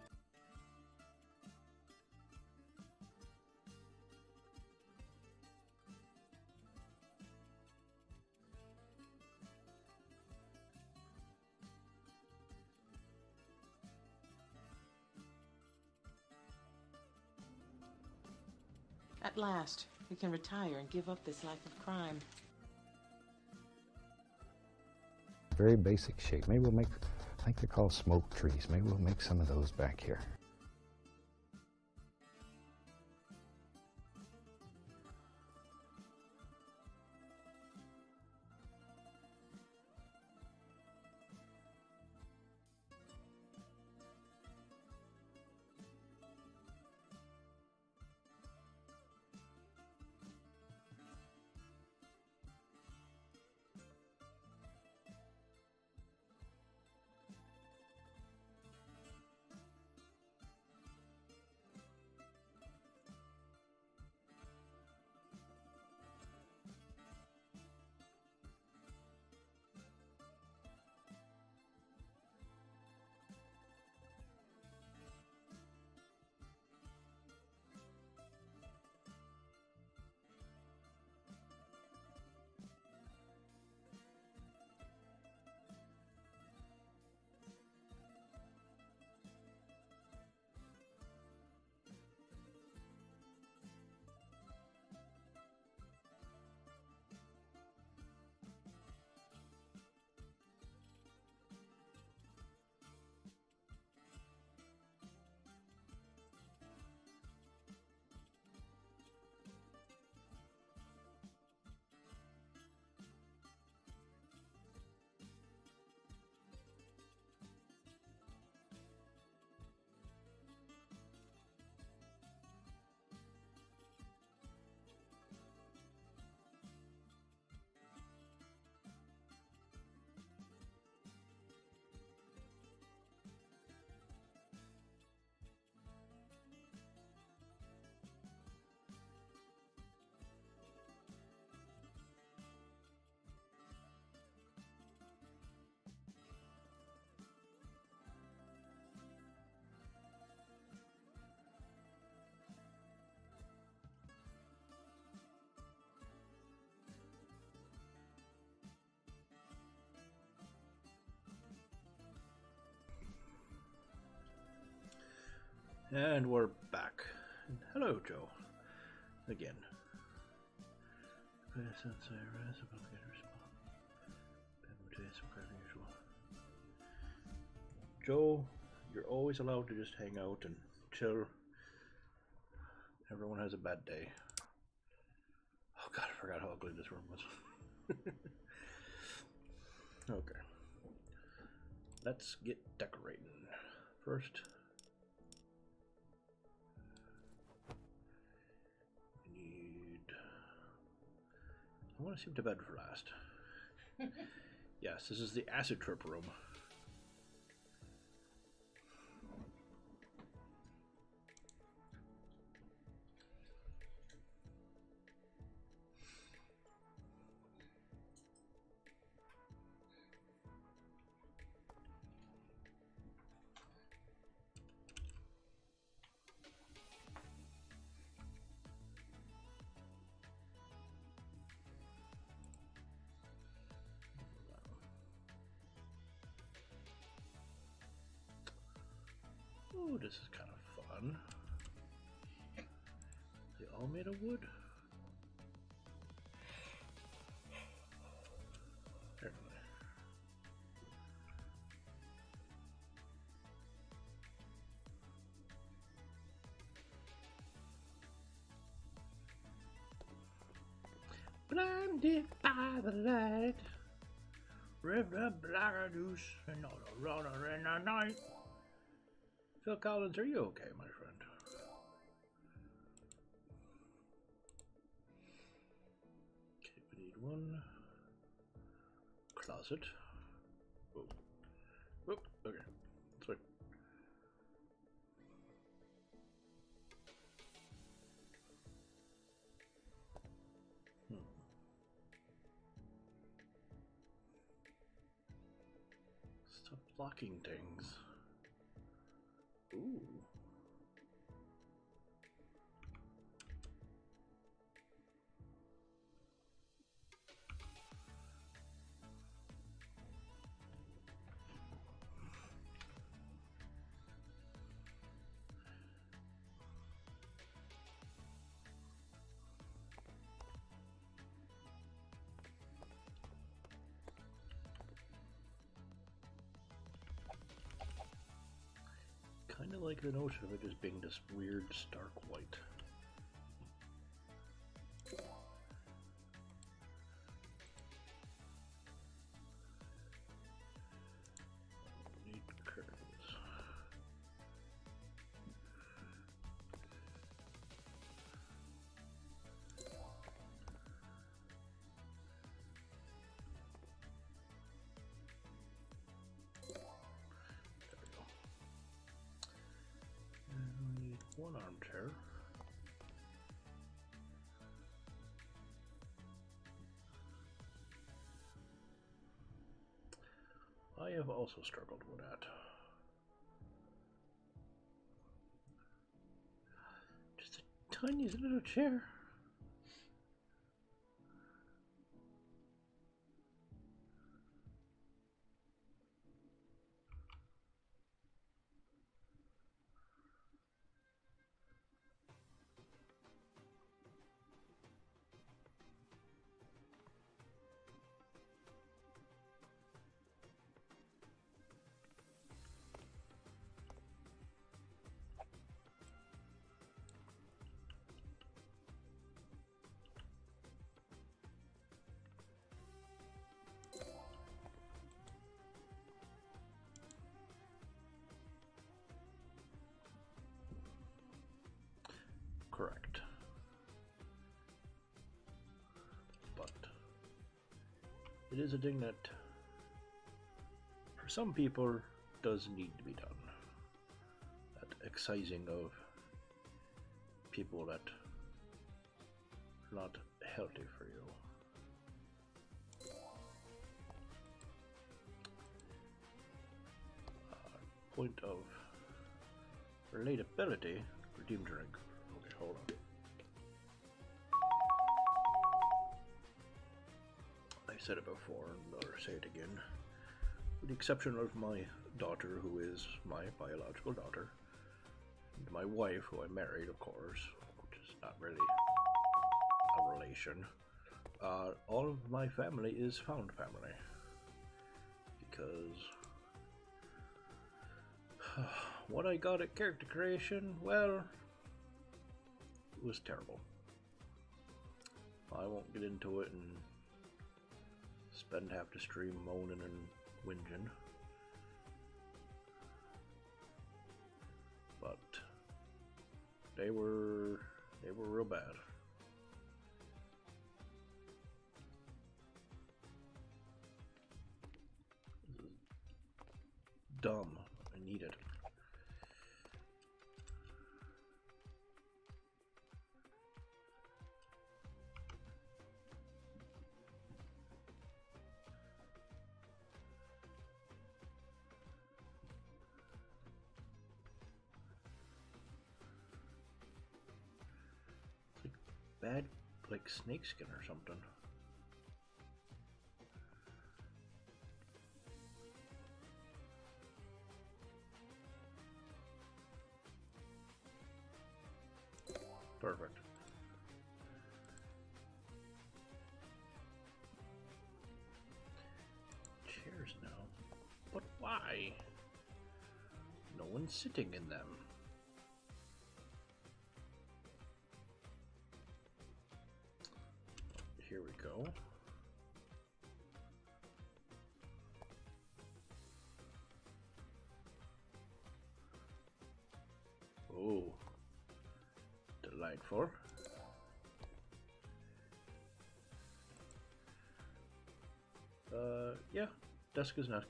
At last, we can retire and give up this life of crime. Very basic shape. Maybe we'll make, I think they're called smoke trees. Maybe we'll make some of those back here. And we're back. And hello, Joe. Again. Greater sense of response. Unusual. Joe, you're always allowed to just hang out and chill. Everyone has a bad day. Oh god, I forgot how ugly this room was. Okay. Let's get decorating. First, I want to save the bed for last. Yes, this is the acid trip room. Wood. There. Blinded by the light, ripped up like a deuce, and all the runner in the night. Phil Collins, are you okay, my friend? One closet. Oh, oh, okay. Sorry. Locking things. Ooh. Kind of like the notion of it just being this weird stark white. Need curtains. One armchair. I have also struggled with that. Just a tiny little chair. Correct. But it is a thing that for some people does need to be done. That excising of people that are not healthy for you. Uh, point of relatability, redeem drink. Okay, hold on. I said it before, and I'll say it again. With the exception of my daughter, who is my biological daughter, and my wife, who I married, of course, which is not really a relation, uh, all of my family is found family. Because what I got at character creation, well, it was terrible. I won't get into it and spend half the stream moaning and whinging. But they were they were real bad. This is dumb. I need it. Bad, like snakeskin or something. Perfect. Chairs now. But why? No one's sitting in them. Here we go. Oh, delightful. Uh, yeah, desk is next.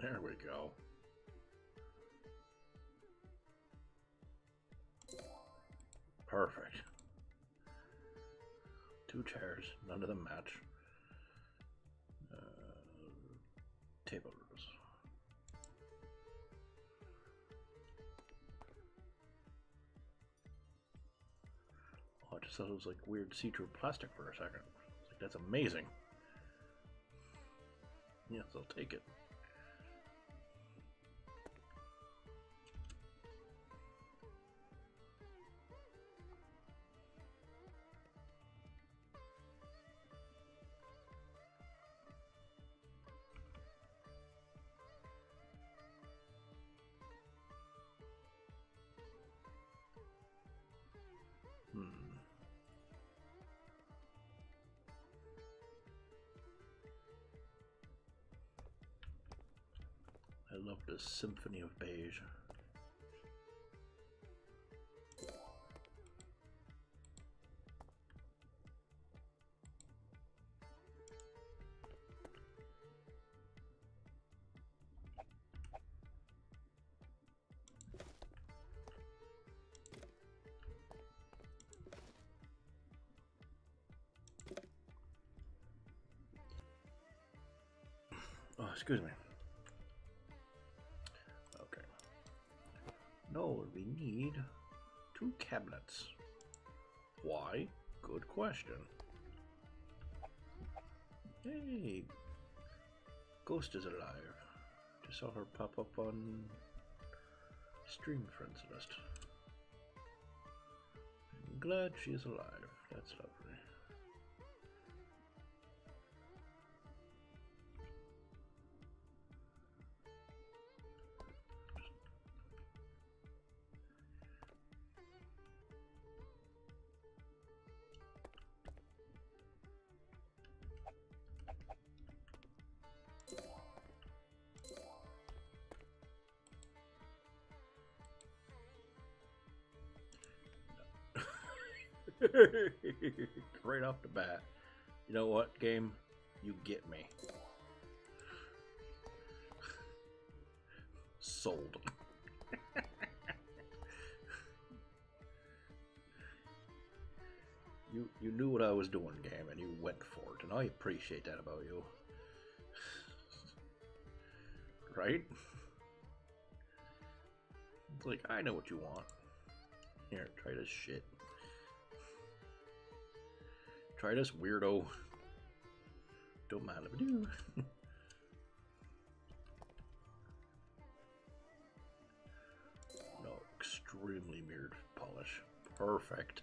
There we go. Perfect. Two chairs, none of them match. Uh, table rows. Oh, I just thought it was like weird see-through plastic for a second. It's like, that's amazing. Yes, I'll take it. I love the symphony of beige. Oh, excuse me. No, we need two cabinets. Why? Good question. Hey, Ghost is alive. Just saw her pop up on stream friends list. I'm glad she is alive. That's lovely. Right off the bat. You know what, game? You get me. Sold. you you knew what I was doing, game, and you went for it, and I appreciate that about you. Right? It's like, I know what you want. Here, try this shit. Try this weirdo. Don't mind if I do. No, extremely mirrored polish. Perfect.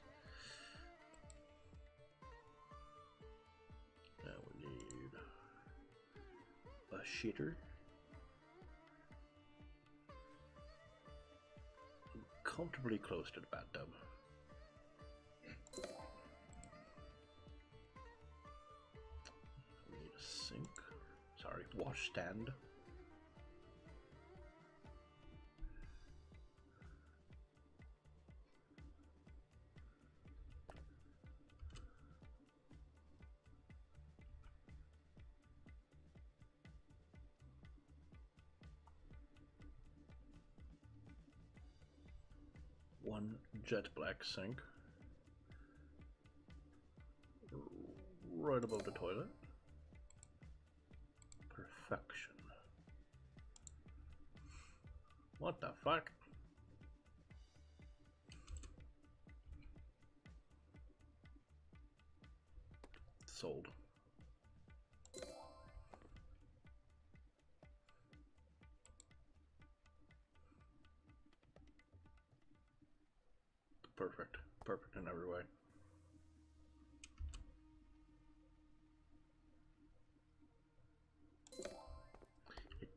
Now we need a shader. Comfortably close to the bathtub. Wash stand. One jet black sink. Right above the toilet. Perfection. What the fuck? Sold. Perfect. Perfect in every way.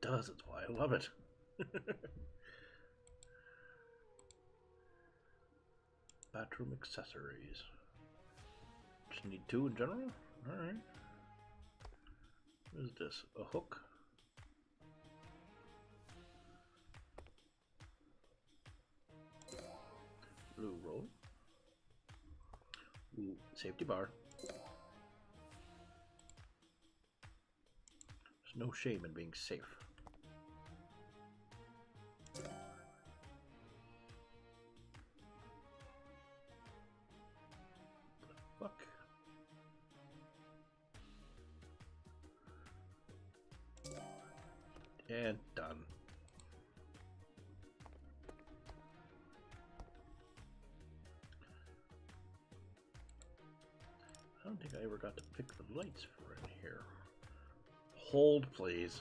Does, that's why I love it. Bathroom accessories. Just need two in general? Alright. What is this? A hook? Blue roll. Ooh, safety bar. There's no shame in being safe. And done. I don't think I ever got to pick the lights for in here. Hold, please.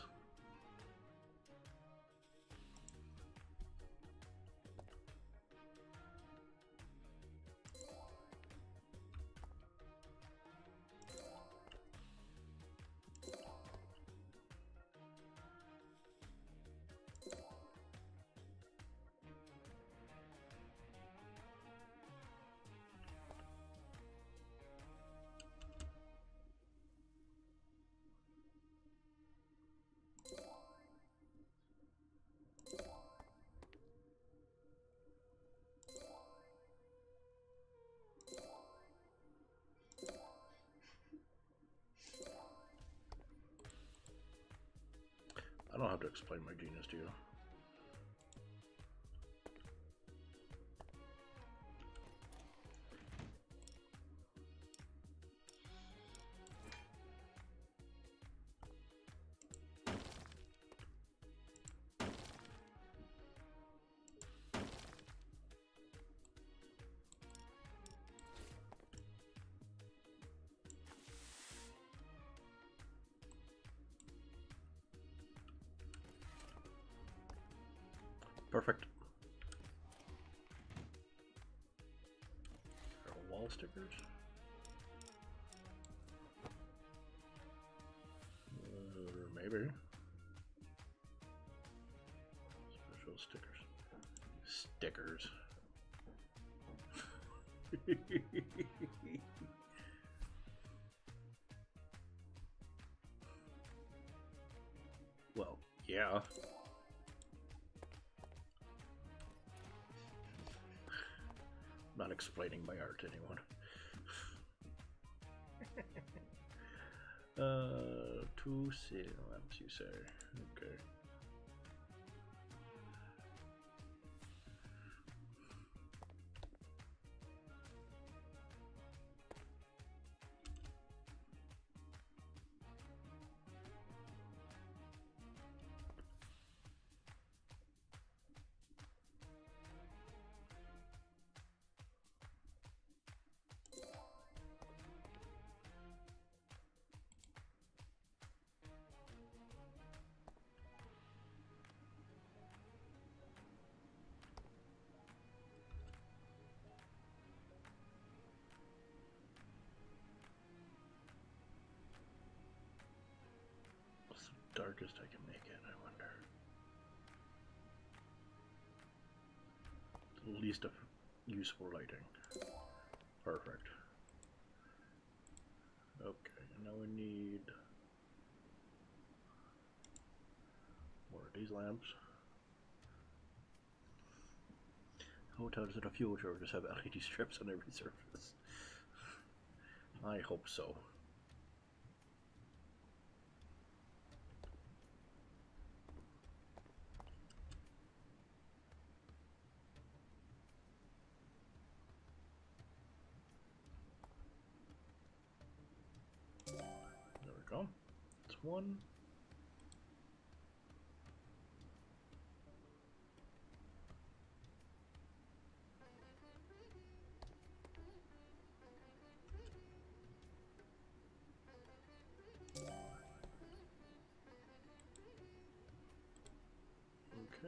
To explain my genius to you. Perfect. There are wall stickers. Uh, maybe. Special stickers. Stickers. Well, yeah. Not explaining my art to anyone. uh, two C lamps, you say? Okay. Darkest I can make it, I wonder. The least of useful lighting. Perfect. Okay, now we need more of these lamps. Hotels in the future will just have L E D strips on every surface. I hope so. One. Okay.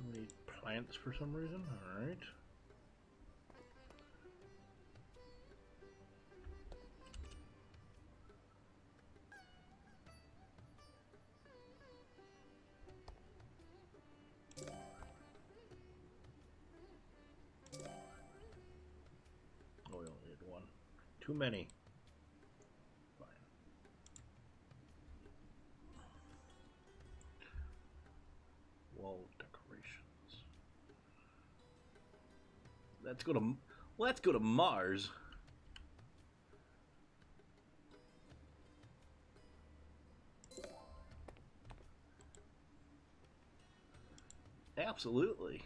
We need plants for some reason. All right. Too many. Fine. Wall decorations. Let's go to let's go to Mars. Absolutely.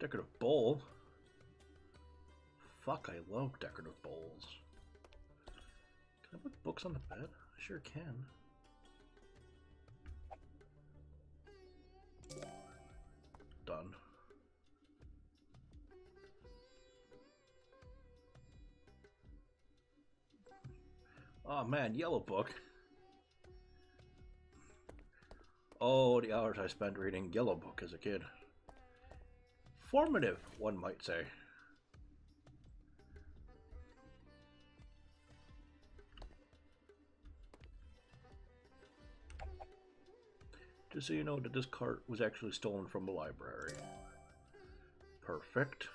Decorative bowl? Fuck, I love decorative bowls. Can I put books on the bed? I sure can. Done. Oh man, yellow book. Oh, the hours I spent reading yellow book as a kid. Formative, one might say. Just so you know that this cart was actually stolen from the library. Perfect.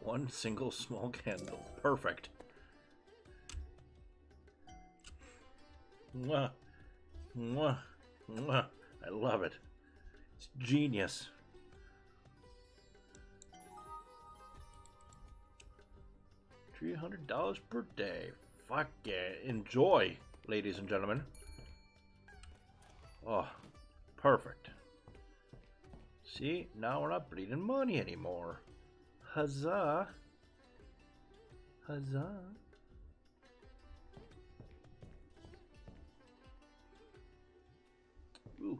One single small candle. Perfect. Mwah. Mwah. Mwah. I love it. It's genius. three hundred dollars per day. Fuck yeah. Enjoy, ladies and gentlemen. Oh, perfect. See, now we're not bleeding money anymore. Huzzah. Huzzah. Ooh.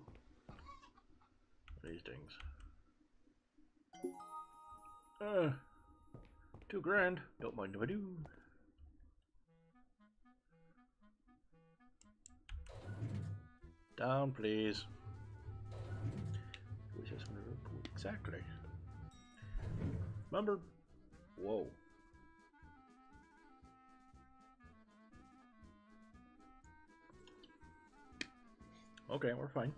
These things. Uh. Two grand. Don't mind if I do. Down, please. Exactly. Remember? Whoa. Okay, we're fine.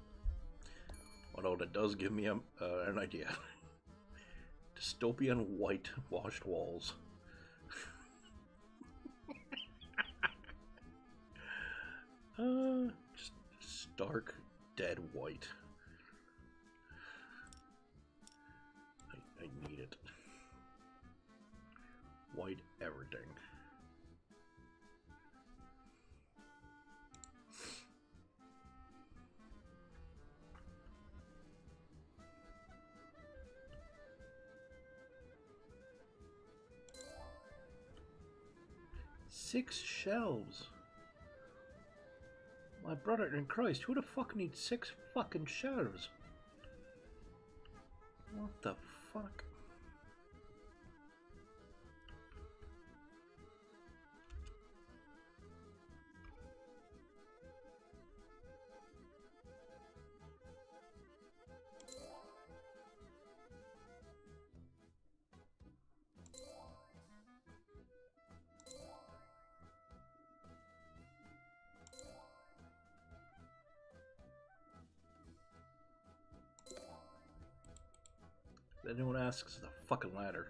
Although that does give me a, uh, an idea. Dystopian whitewashed walls. uh, just stark, dead white. I, I need it. White everything. Six shelves. My brother in Christ, who the fuck needs six fucking shelves? What the fuck? Anyone asks the fucking ladder.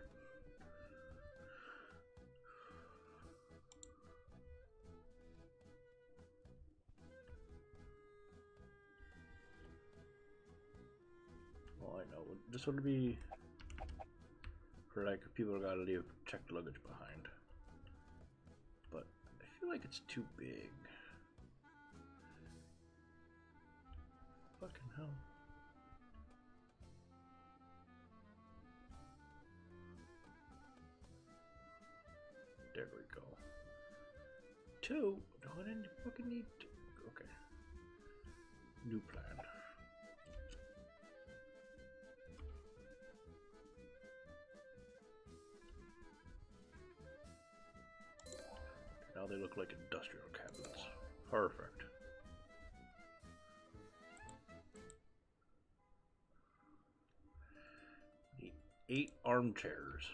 Oh, I know. This would be for like people who gotta leave checked luggage behind. But I feel like it's too big. Fucking hell. There we go. Two? No, I didn't fucking need two. Okay. New plan. Now they look like industrial cabinets. Perfect. Need eight armchairs.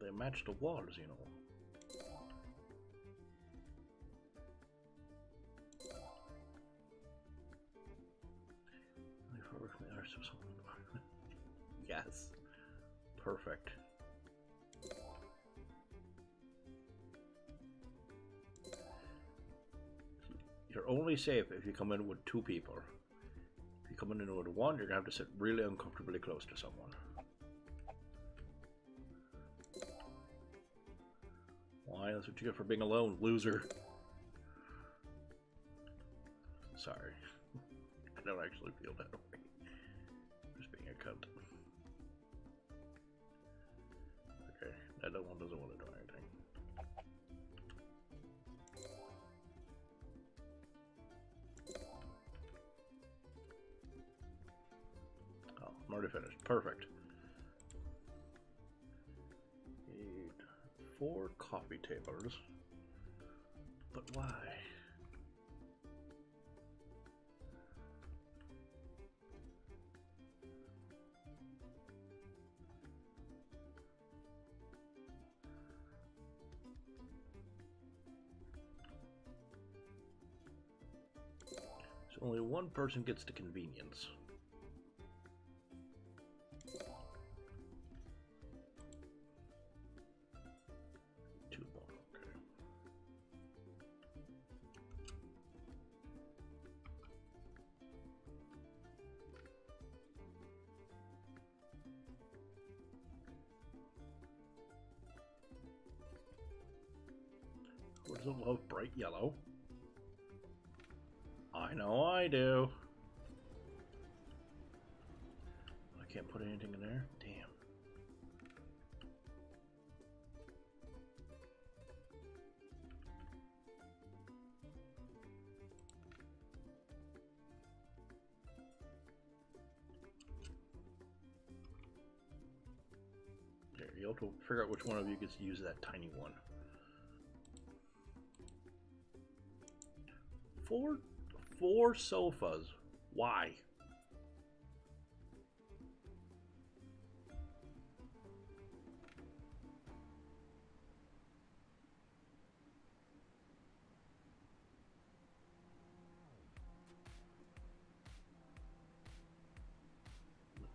They match the walls, you know. there's just one. Yes. Perfect. You're only safe if you come in with two people. If you come in with one, you're going to have to sit really uncomfortably close to someone. Why? That's what you get for being alone, loser. Sorry. I don't actually feel that way. I'm just being a cunt. Okay, that one doesn't want to do anything. I'm already finished. Perfect. Need four coffee tables. But why? So only one person gets the convenience. Yellow. I know I do. I can't put anything in there. Damn. There, you'll have to figure out which one of you gets to use that tiny one. Four, four sofas. Why?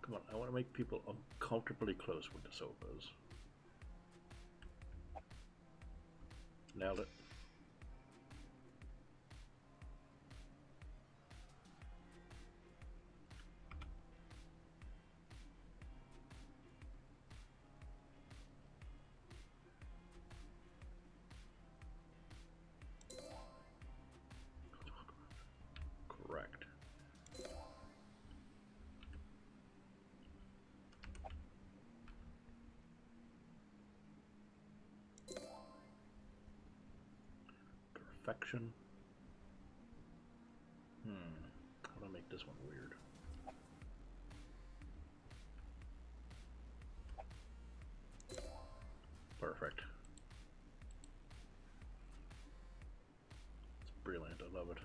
Come on, I want to make people uncomfortably close with the sofas. Nailed it. Perfection. Hmm. How do I make this one weird? Perfect. It's brilliant. I love it.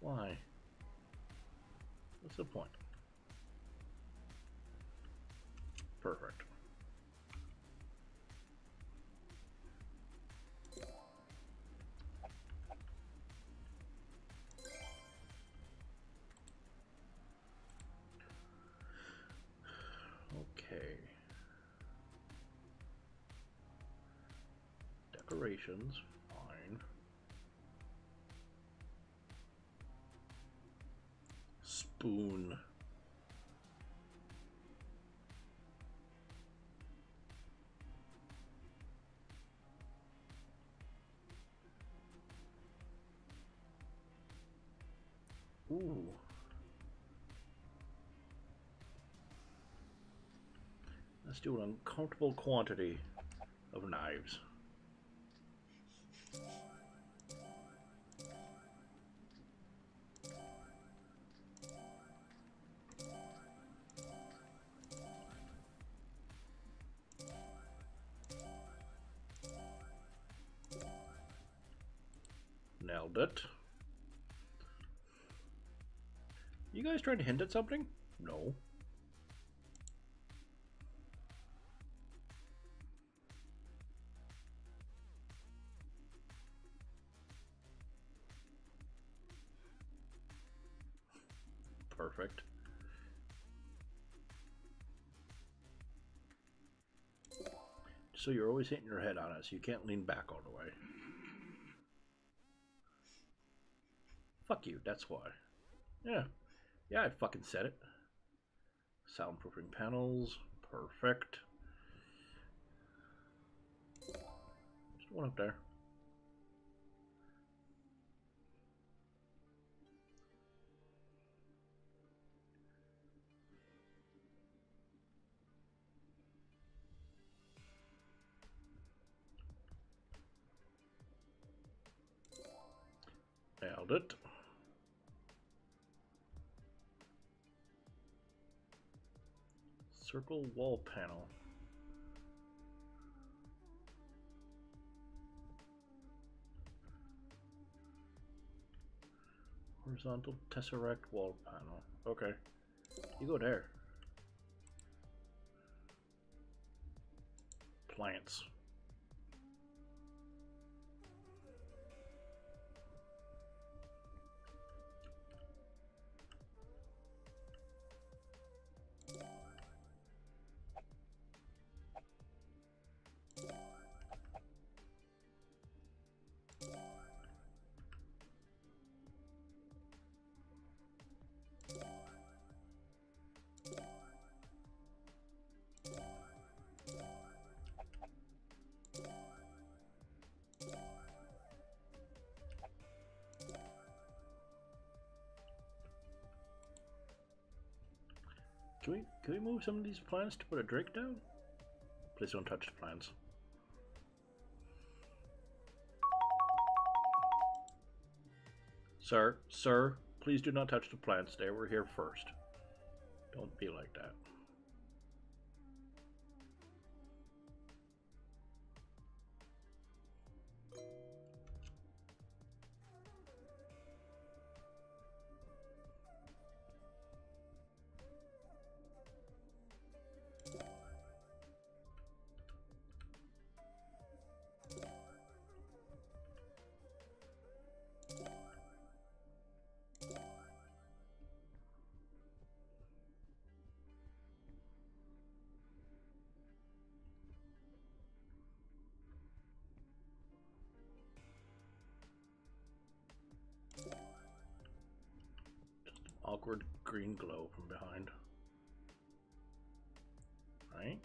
Why? What's the point? Perfect. Decorations, fine. Spoon. Ooh. Let's do an uncomfortable quantity of knives. Nailed it. You guys trying to hint at something? No. perfect. So you're always hitting your head on it, so you can't lean back all the way. Fuck you, that's why. Yeah. Yeah, I fucking said it. Soundproofing panels. Perfect. Just one up there. Nailed it. Circle wall panel. Horizontal tesseract wall panel. Okay. You go there. Plants. Can we, can we move some of these plants to put a drake down? Please don't touch the plants. Sir, sir, please do not touch the plants. They were here first. Don't be like that. Awkward green glow from behind. Right?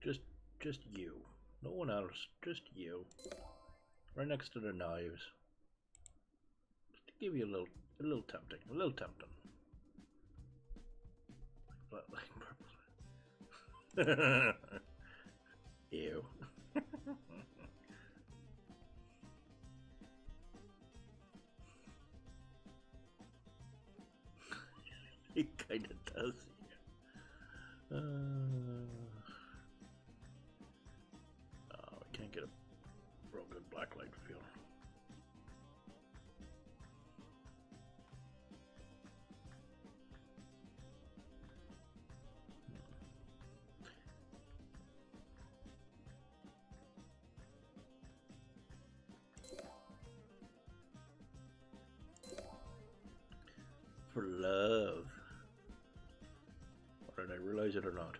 Just, just you. No one else. Just you. Right next to the knives. Just to give you a little, a little tempting, a little tempting. Ew. It kind of does. Uh, oh, I can't get a real good black light feel. For love. And I realize it or not.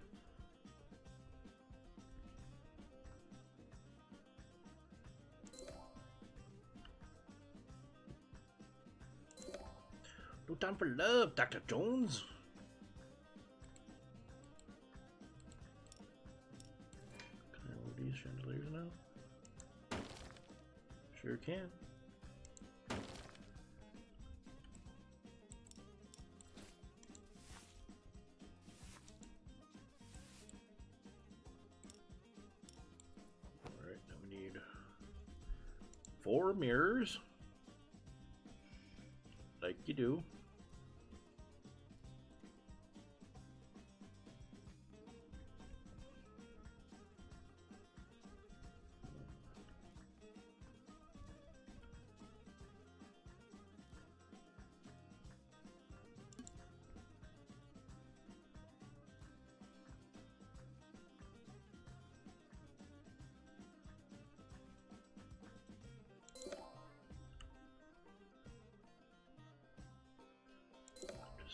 No time for love, Doctor Jones. Can I roll these chandeliers now? Sure can. four mirrors, like you do.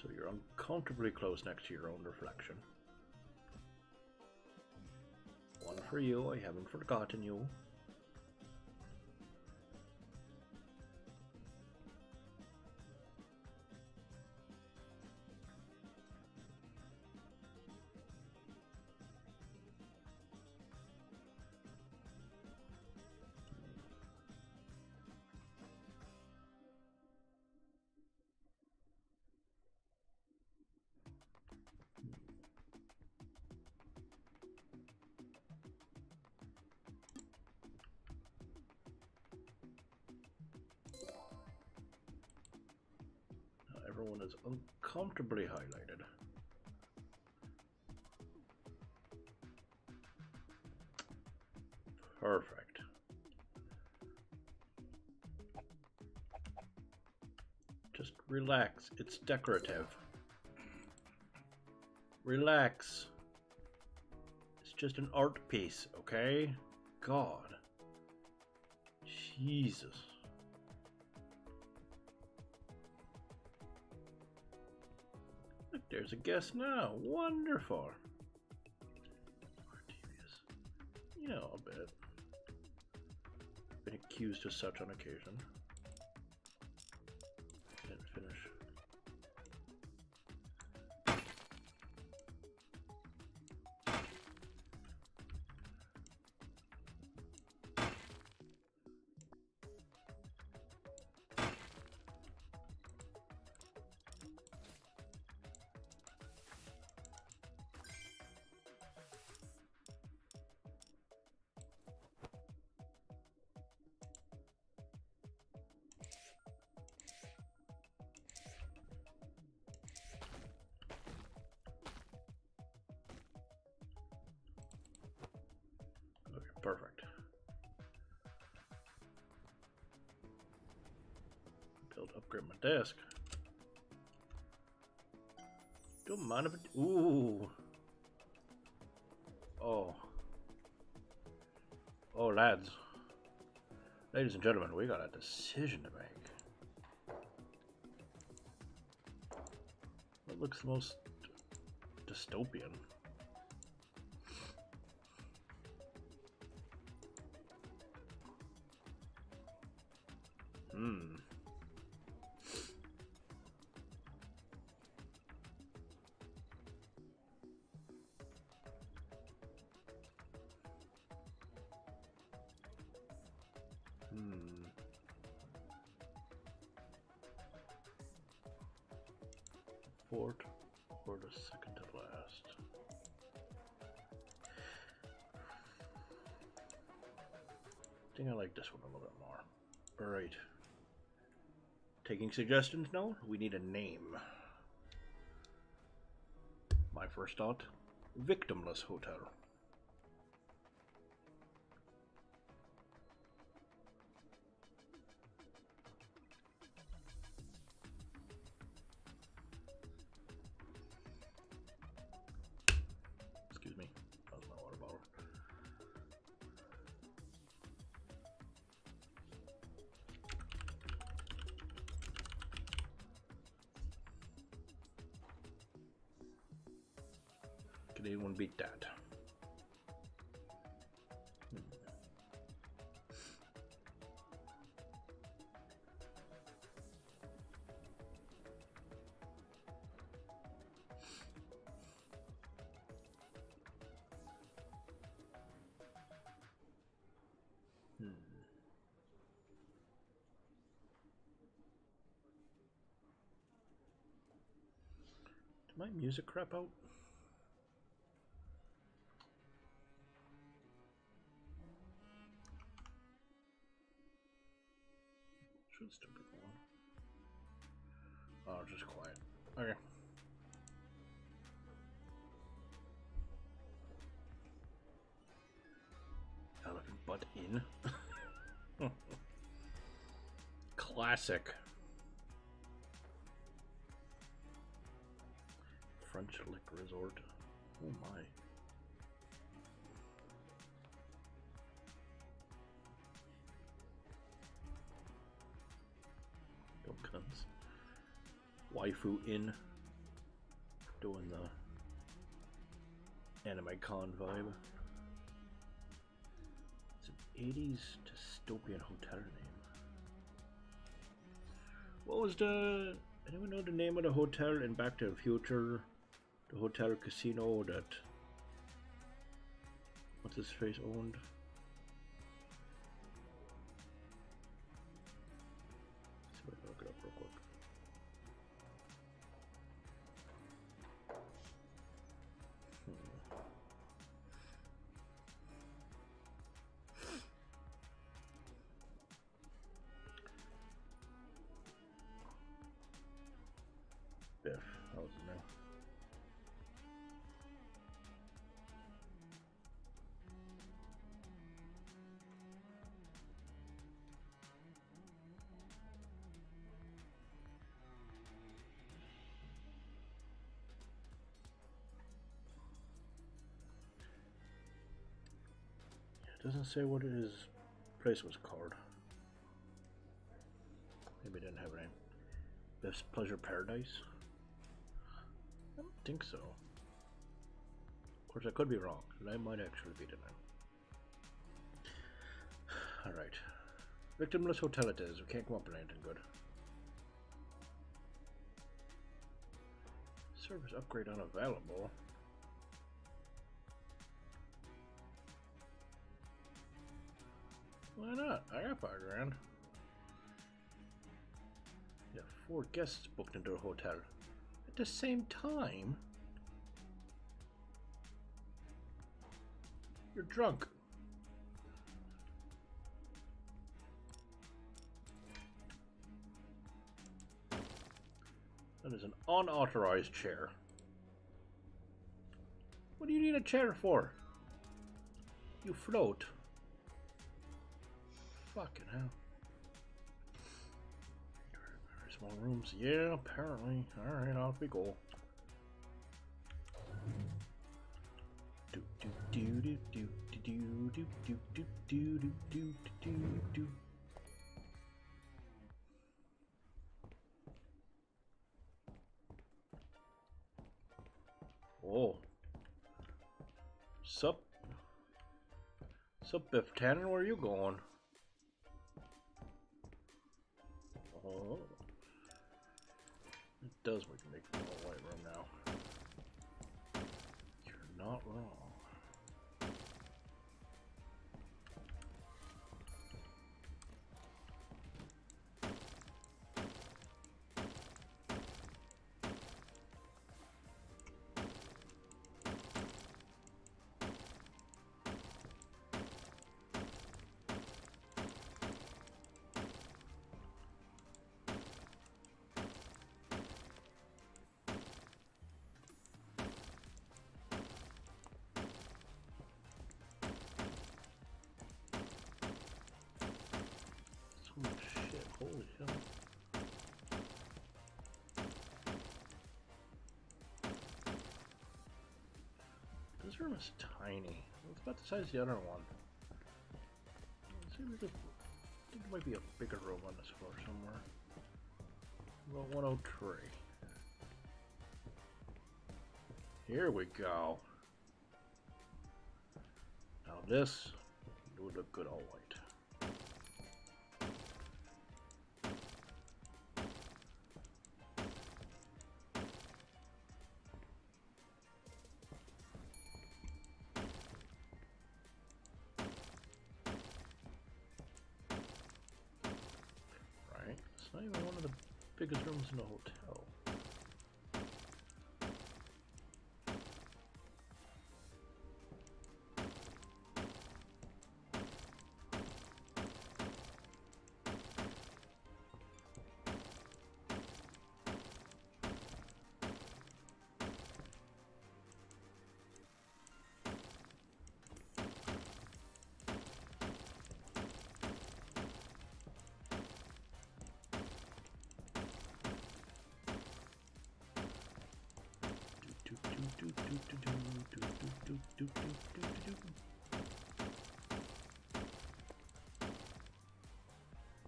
So you're uncomfortably close next to your own reflection. One for you, I haven't forgotten you. Everyone is uncomfortably highlighted. Perfect. Just relax. It's decorative. Relax. It's just an art piece, okay? God. Jesus. There's a guest now. Wonderful. You know, a bit. I've been accused of such on occasion. Didn't finish. Perfect. Build, upgrade my desk. Don't mind if it. Ooh. Oh. Oh, lads. Ladies and gentlemen, we got a decision to make. What looks the most dystopian? Hmm. Hmm. Fourth or the second to last. I think I like this one a little bit more. All right. Taking suggestions now, we need a name. My first thought, Victimless Hotel. Excuse me, that was my water bottle. They won't beat that. Hmm. Hmm. Did my music crap out? That's a typical one. Oh, just quiet. Okay. Now I can butt in. Classic. French Lick Resort. Oh my. Don't cunts. Waifu Inn. Doing the anime con vibe. It's an eighties dystopian hotel name. What was the... anyone know the name of the hotel in Back to the Future? The hotel casino that... what's his face owned? Let's see if I can look it up real quick. Hmm. Biff, that was his name. Doesn't say what his place was called. Maybe it didn't have a name. Biff's Pleasure Paradise? I don't think so. Of course, I could be wrong. I might actually be the name. Alright. Victimless Hotel it is. We can't come up with anything good. Service upgrade unavailable. Why not? I got five grand. Yeah, four guests booked into a hotel at the same time. You're drunk. That is an unauthorized chair. What do you need a chair for? You float. Fucking hell. Very small rooms. Yeah, apparently. Alright, off we go. Do do do do do do do do do do do do do do. Oh. Sup? Sup, Biff Tannen, where are you going? Oh, it does we can make it a white room now. You're not wrong. Holy hell. This room is tiny. It's about the size of the other one. Let's see if we could, I think there might be a bigger room on this floor somewhere. About one oh three. Here we go. Now this would look good all white. Not even one of the biggest rooms in the hotel.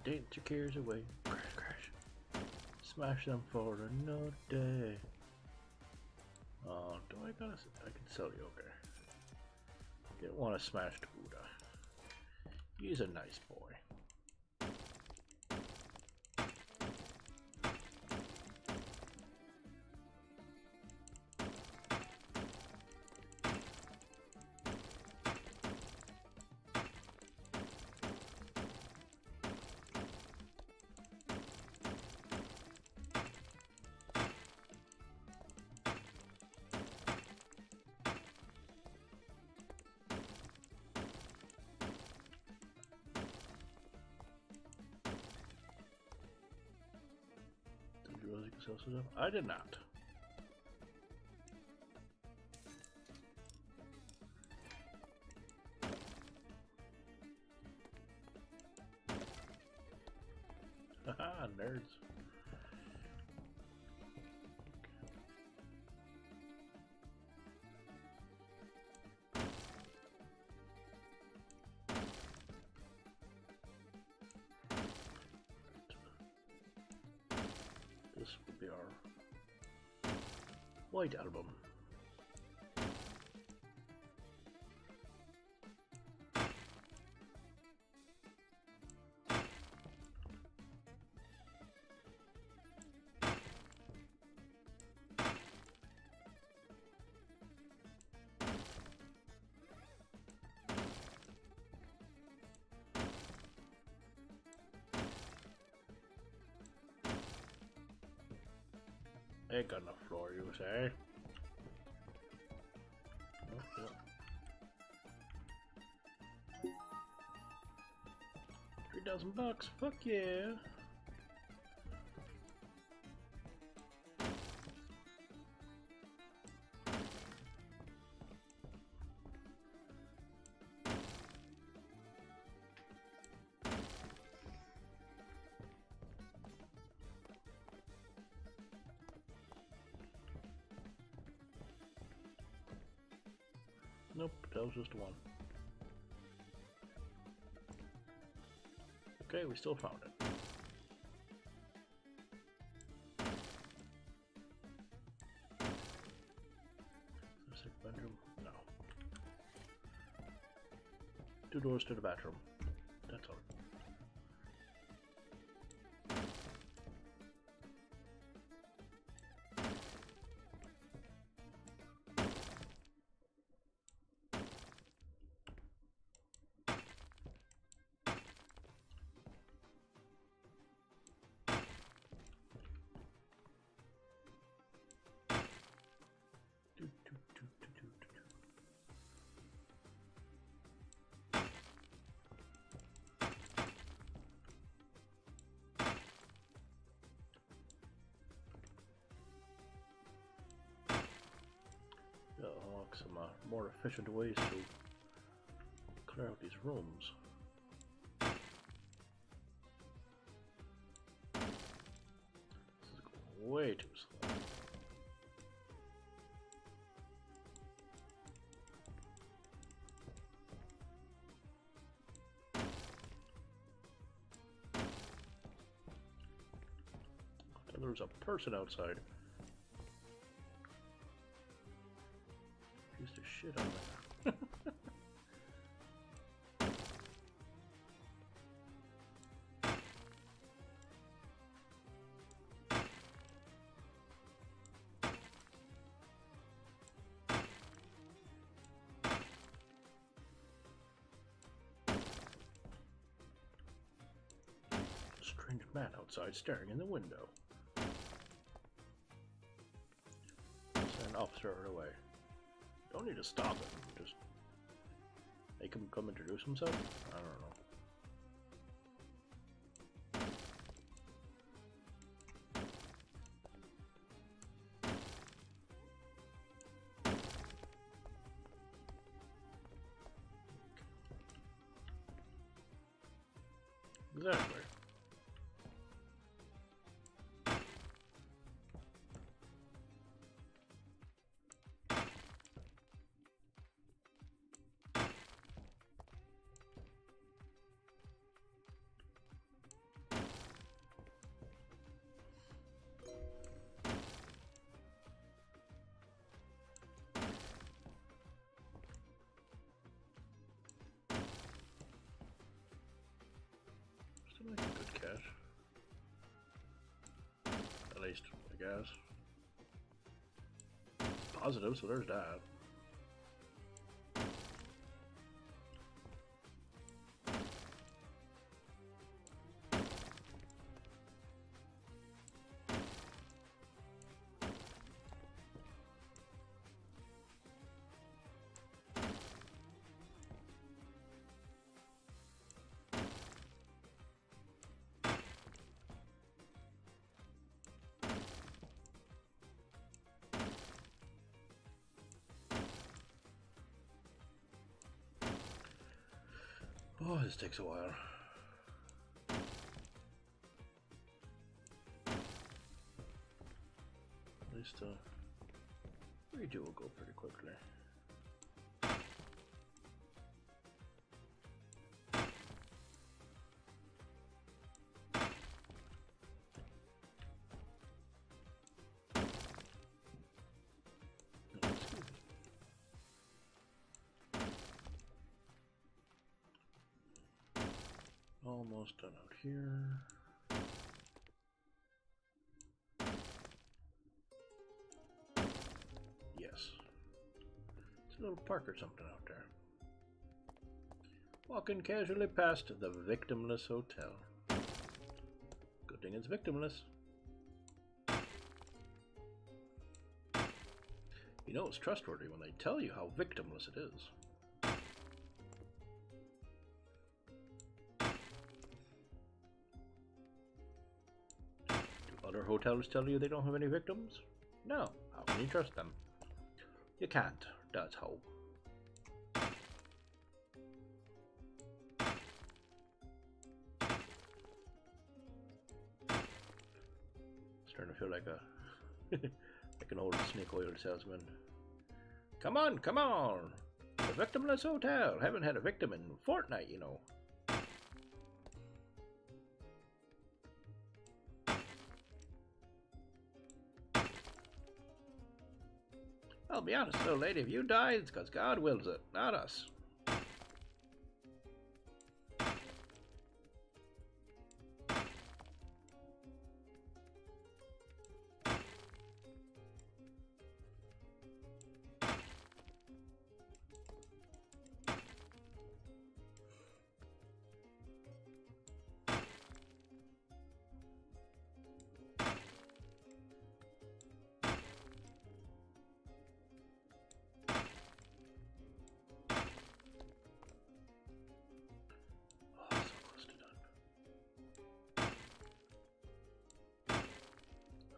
Dance your cares away. Crash, crash. Smash them for another day. Oh, do I gotta? I can sell yogurt. Get one of smashed Buddha. He's a nice boy. I did not. Haha, nerds. White album. Egg on the floor, you say? Oh, yeah. Three thousand bucks, fuck yeah! That was just one. Okay, we still found it. Is there a bedroom? No. Two doors to the bathroom. That's all. Some uh, more efficient ways to clear out these rooms. This is going way too slow. There's a person outside. Shit on that. Strange man outside staring in the window. Send an officer away. I don't need to stop him, just make him come introduce himself? I don't know. At least, I guess. Positive, so there's that. Oh, this takes a while. At least uh, redo will go pretty quickly. Almost done out here. Yes. It's a little park or something out there. Walking casually past the Victimless Hotel. Good thing it's victimless. You know it's trustworthy when they tell you how victimless it is. Hotels tell you they don't have any victims? No. How can you trust them? You can't. That's how. Starting to feel like a like an old snake oil salesman. Come on, come on! The Victimless Hotel. Haven't had a victim in a fortnight, you know. I'll be honest, little lady, if you die, it's because God wills it, not us.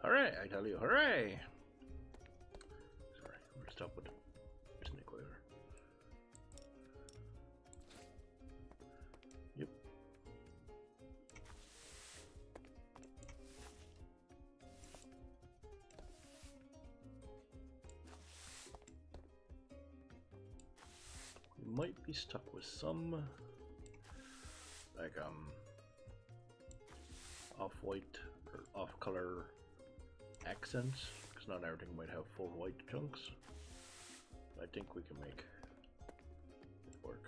Hooray, I tell you, hooray! Sorry, I'm gonna stop with the snake oiler. Yep. We might be stuck with some, like, um, off-white or off-color accents, because not everything might have full white chunks. I think we can make it work.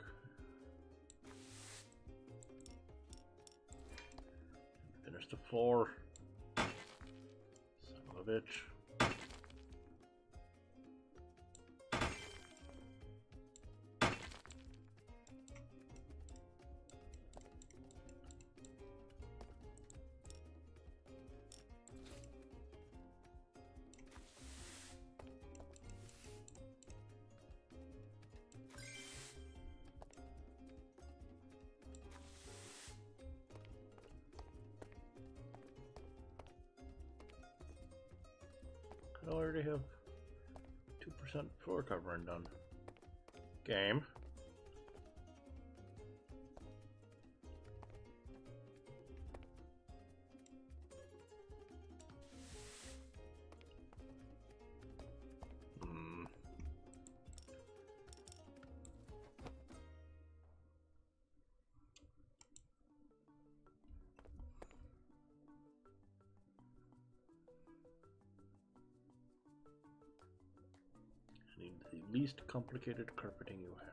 Finish the floor. Son of a bitch. I already have two percent floor covering done. Game. Hmm. The least complicated carpeting you have.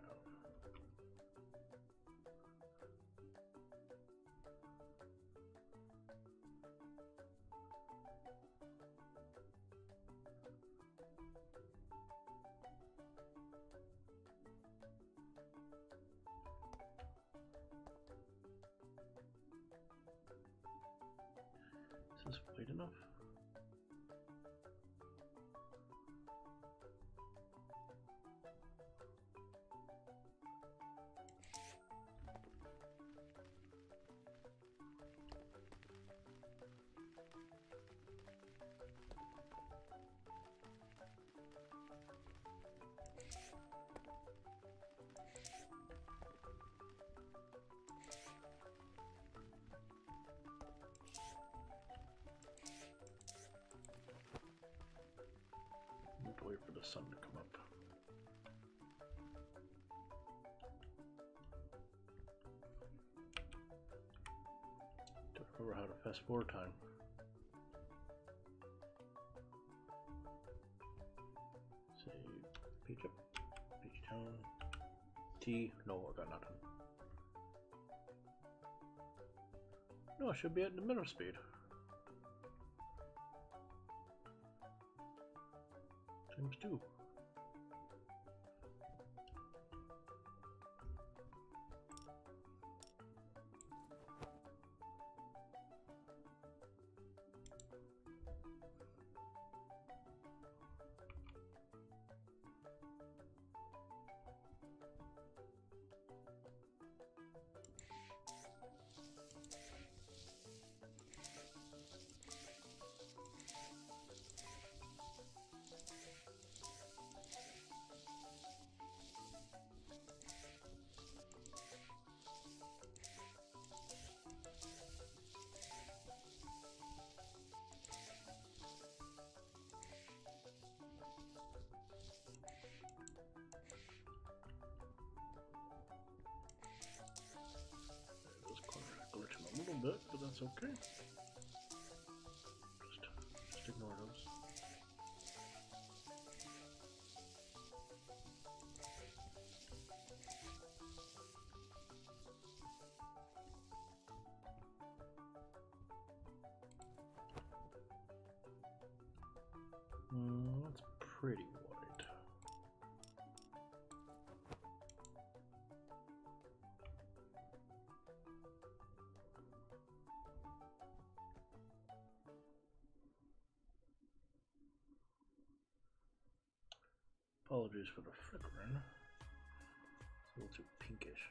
played enough. Sun to come up. Don't remember how to fast forward time. Say page up, page down. T. No, I got nothing. No, I should be at the middle speed. Too. Bit, but that's okay. Just, just ignore those. Mm, that's pretty wide. Apologies for the flickering. It's a little too pinkish.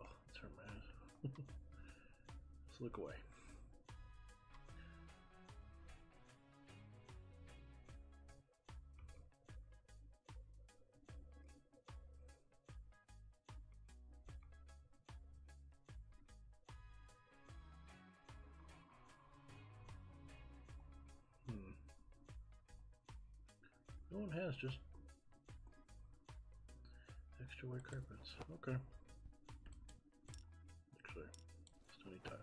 Oh, that's her man. Let's look away. No one has just extra white carpets. Okay. Actually, still need tile.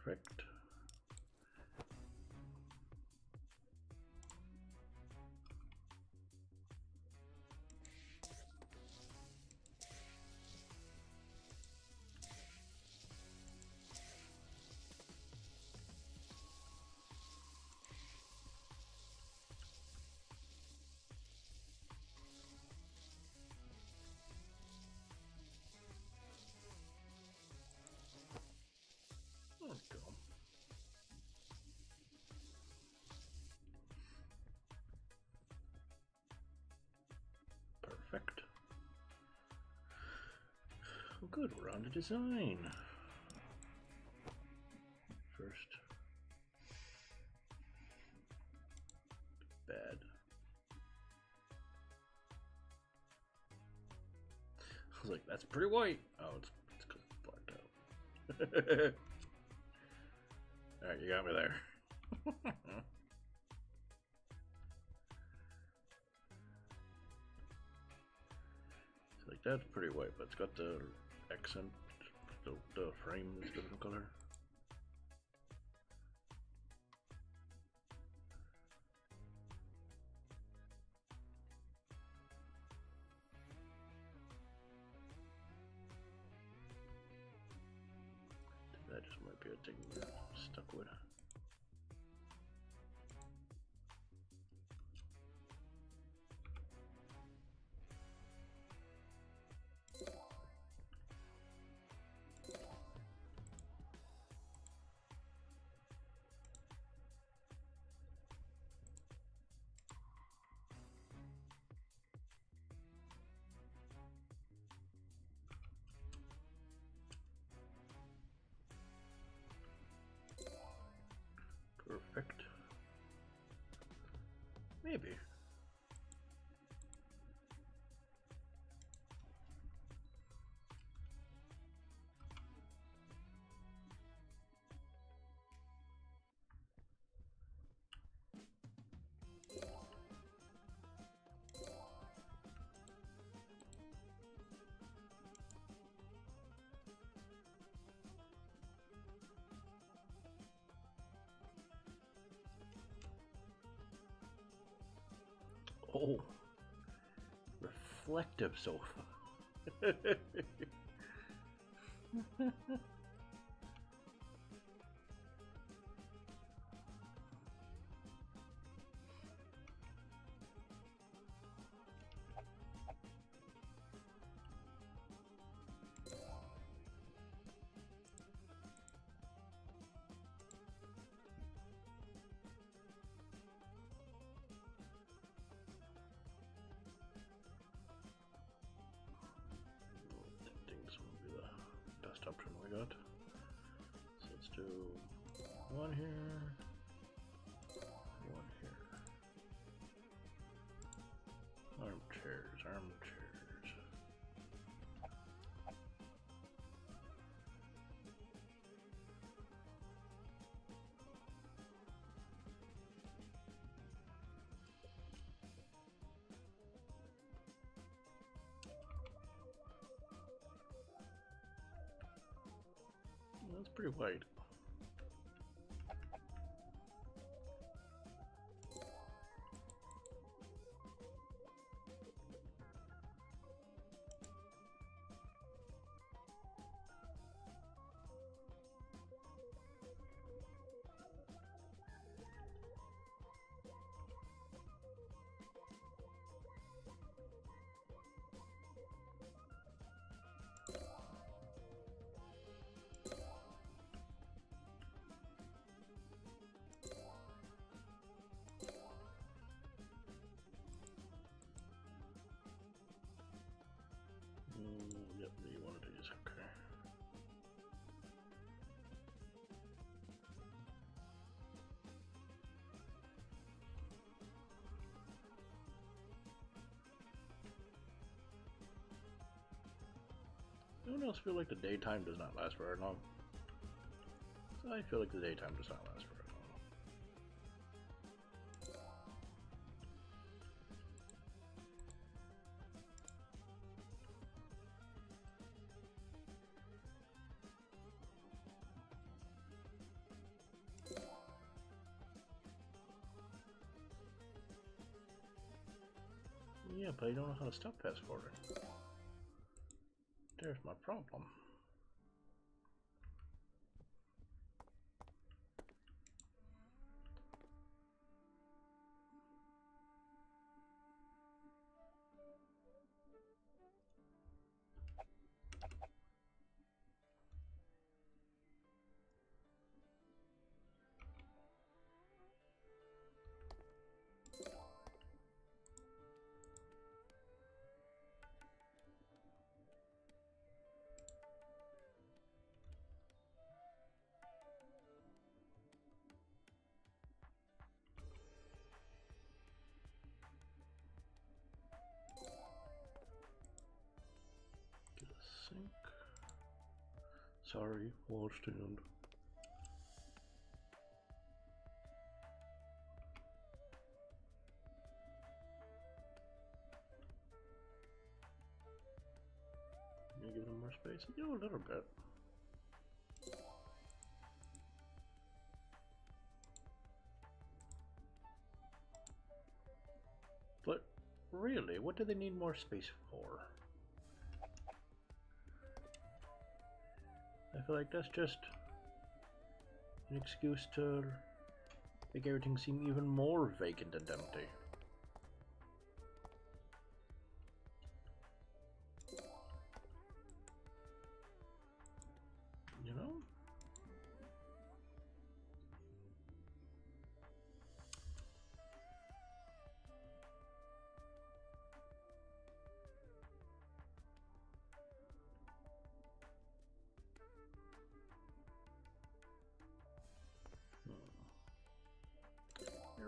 Perfect. There we go. Perfect. Well, good, we're on to design. First. Bad. was like, that's pretty white. Oh, it's it's because it's blacked out. All right, you got me there. Like, that's pretty white, but it's got the accent, the, the frame is different color. That just might be a thing we're stuck with. Perfect. Maybe. Oh, reflective sofa. Option we got. So let's do one here, one here. Armchairs, armchairs. That's pretty white. Yep, you want to do this, okay. Anyone else feel like the daytime does not last very long? I feel like the daytime does not last very long. Yeah, but I don't know how to stop fast forwarding. There's my problem. Sorry, Wohlstand. Can I give them more space? Yeah, a little bit. But really, what do they need more space for? I feel like that's just an excuse to make everything seem even more vacant and empty. You know?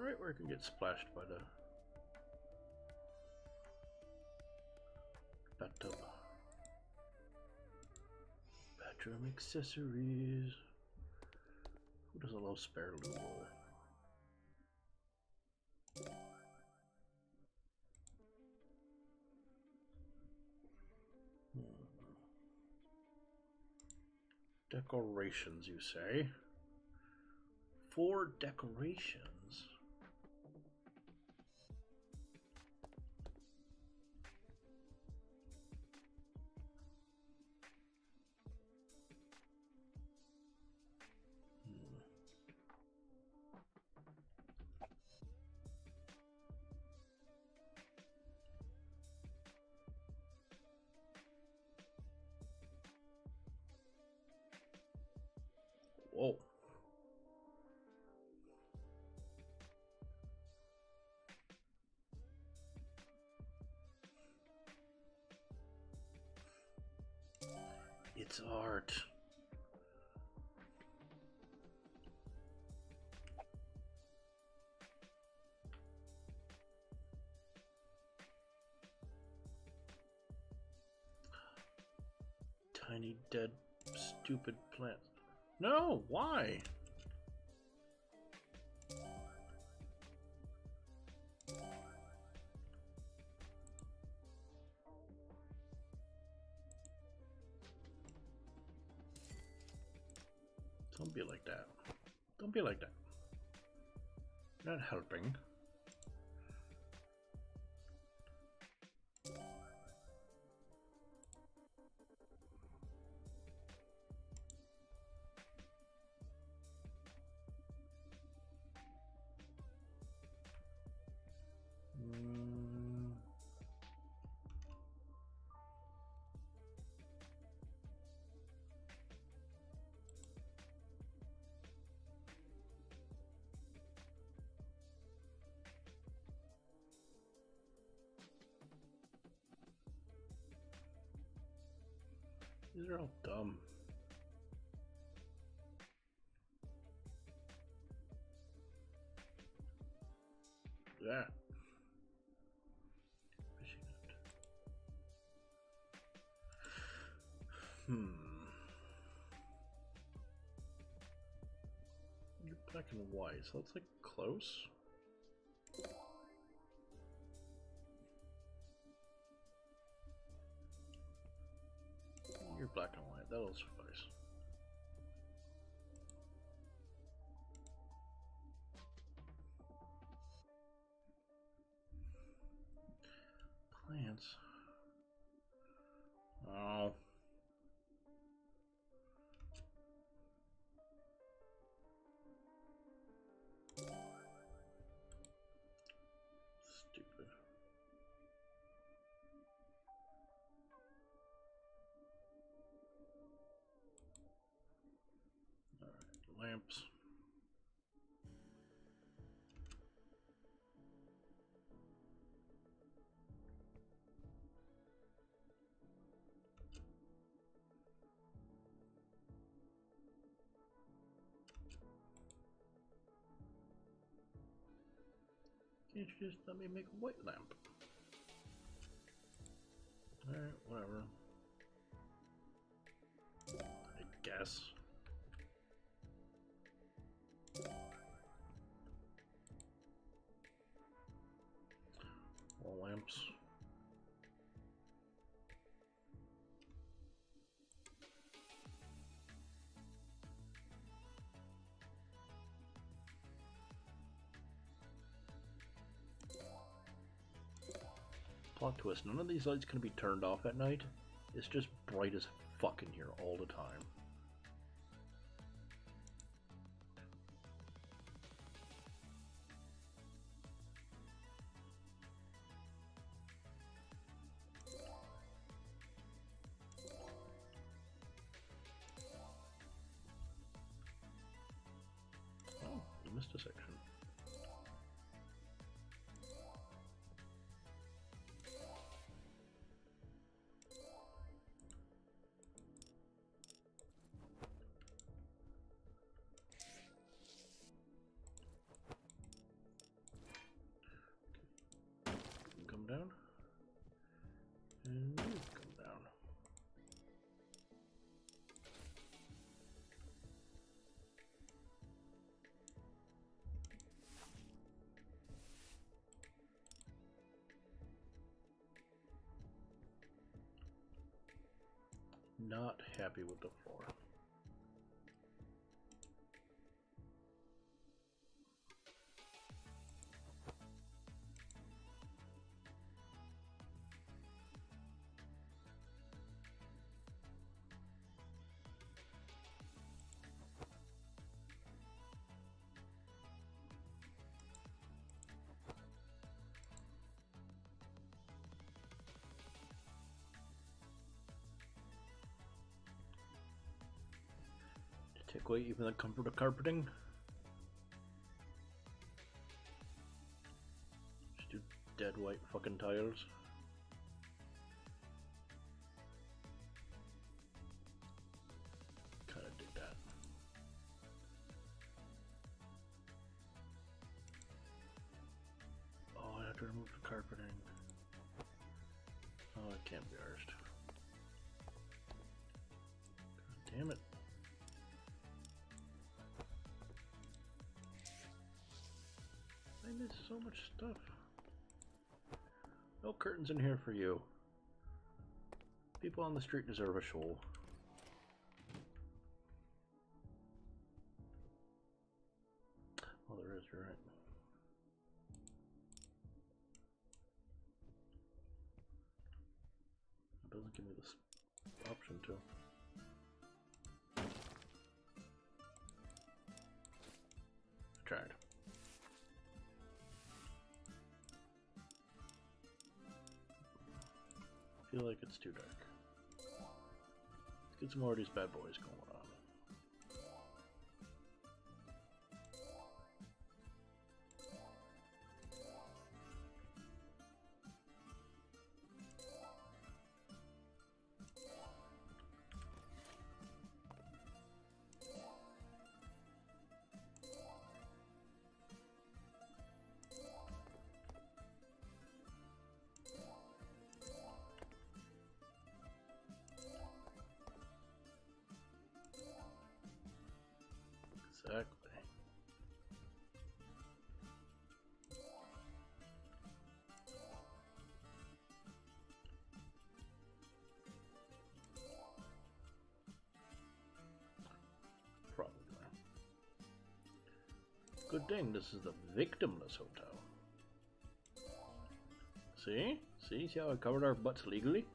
Right where I can get splashed by the bathtub. Bathroom accessories. Who doesn't love spare loot? Hmm. Decorations, you say? Four decorations. Whoa. It's art. Tiny dead stupid plant. No, why? Don't be like that. Don't be like that. You're not helping. These are all dumb. Yeah. Fishing net. Hmm. You're black and white, so that's like close. You're black and white, that'll suffice. Plants. Oh. Stupid. Lamps. Can't you just let me make a white lamp? Alright, whatever. I guess. guess. More lamps. Plot twist, none of these lights can be turned off at night. It's just bright as fuck in here all the time. Oh, we missed a section. Not happy with the floor. Take away even the comfort of carpeting. Just do dead white fucking tiles. Kinda did that. Oh, I have to remove the carpeting. Oh, it can't be ours. God damn it. There's so much stuff. No curtains in here for you. People on the street deserve a show. Oh, there is, you're right. It doesn't give me this option to. I tried. I feel like it's too dark. Let's get some more of these bad boys going on. Exactly. Probably. Good thing this is the Victimless Hotel. See? See? See how I covered our butts legally?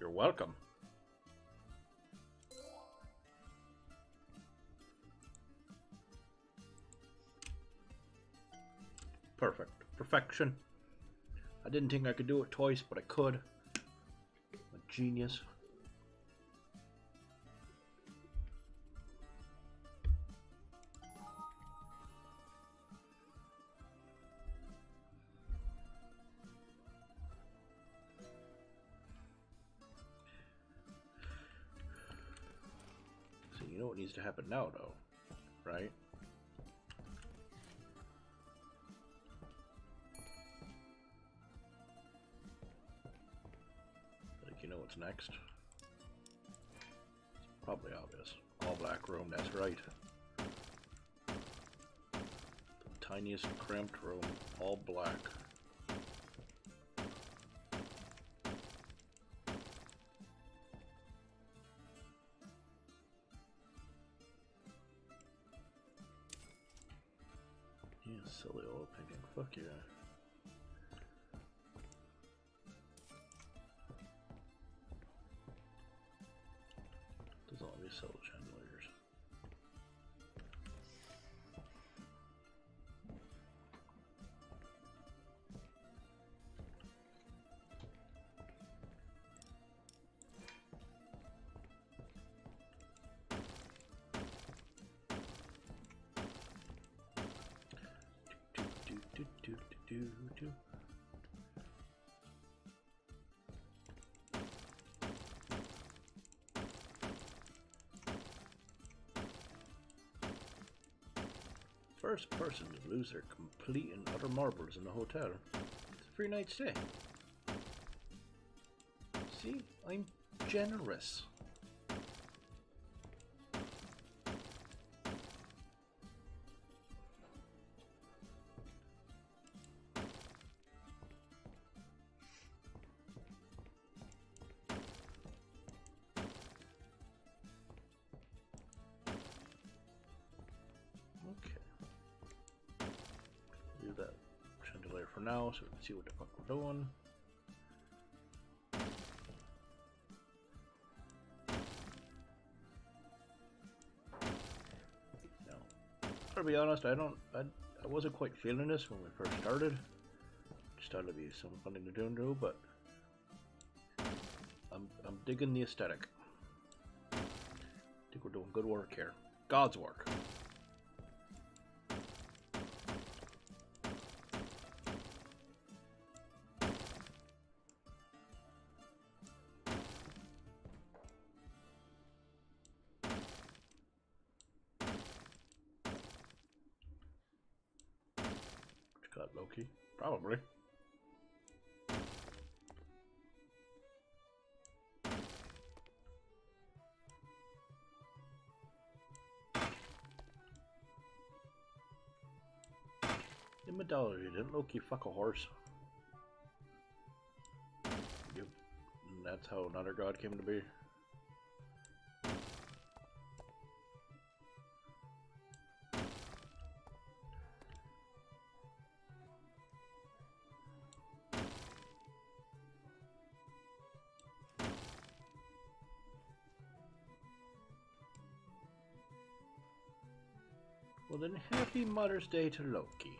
You're welcome. Perfect. Perfection. I didn't think I could do it twice, but I could. I'm a genius. So you know what needs to happen now, though, right? You know what's next. It's Probably obvious. All black room, that's right. The tiniest cramped room, all black. Yeah, silly oil painting, fuck yeah. Sell chandeliers. Do do do do do do do. First person to lose their complete and utter marbles in the hotel, it's a free night's stay. See, I'm generous. Now, so we can see what the fuck we're doing. Now, to be honest, I don't, I, I wasn't quite feeling this when we first started. Just thought it'd be some fun thing to do and do, but I'm, I'm digging the aesthetic. I think we're doing good work here. God's work. Loki, probably. Give him a dollar, you didn't Loki fuck a horse. Yep, and that's how another god came to be. Well then, happy Mother's Day to Loki.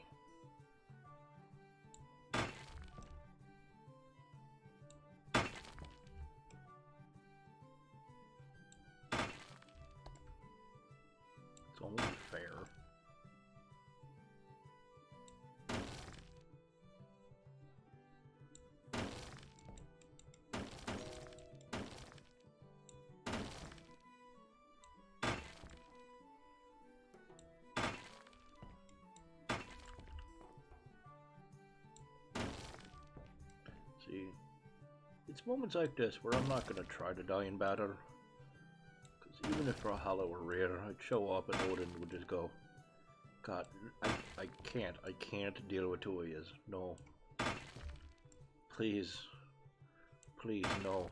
It's only fair. It's moments like this where I'm not gonna try to die in battle, because even if Valhalla were rare, I'd show up and Odin would just go, God, I, I can't, I can't deal with who he is. No. Please. Please, no.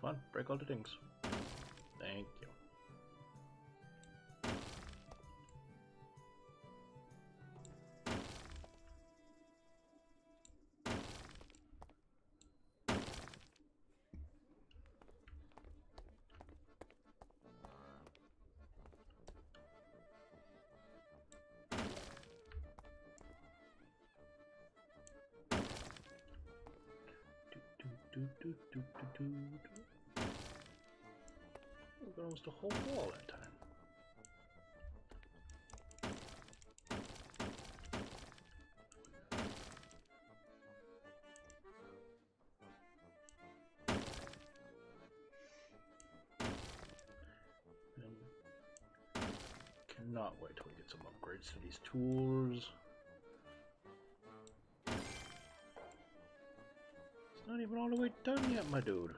Come on, break all the things. Thank you. Do, do, do, do, do, do. We got almost a whole wall that time. not wait till we get some upgrades to these tools. It's not even all the way done yet, my dude.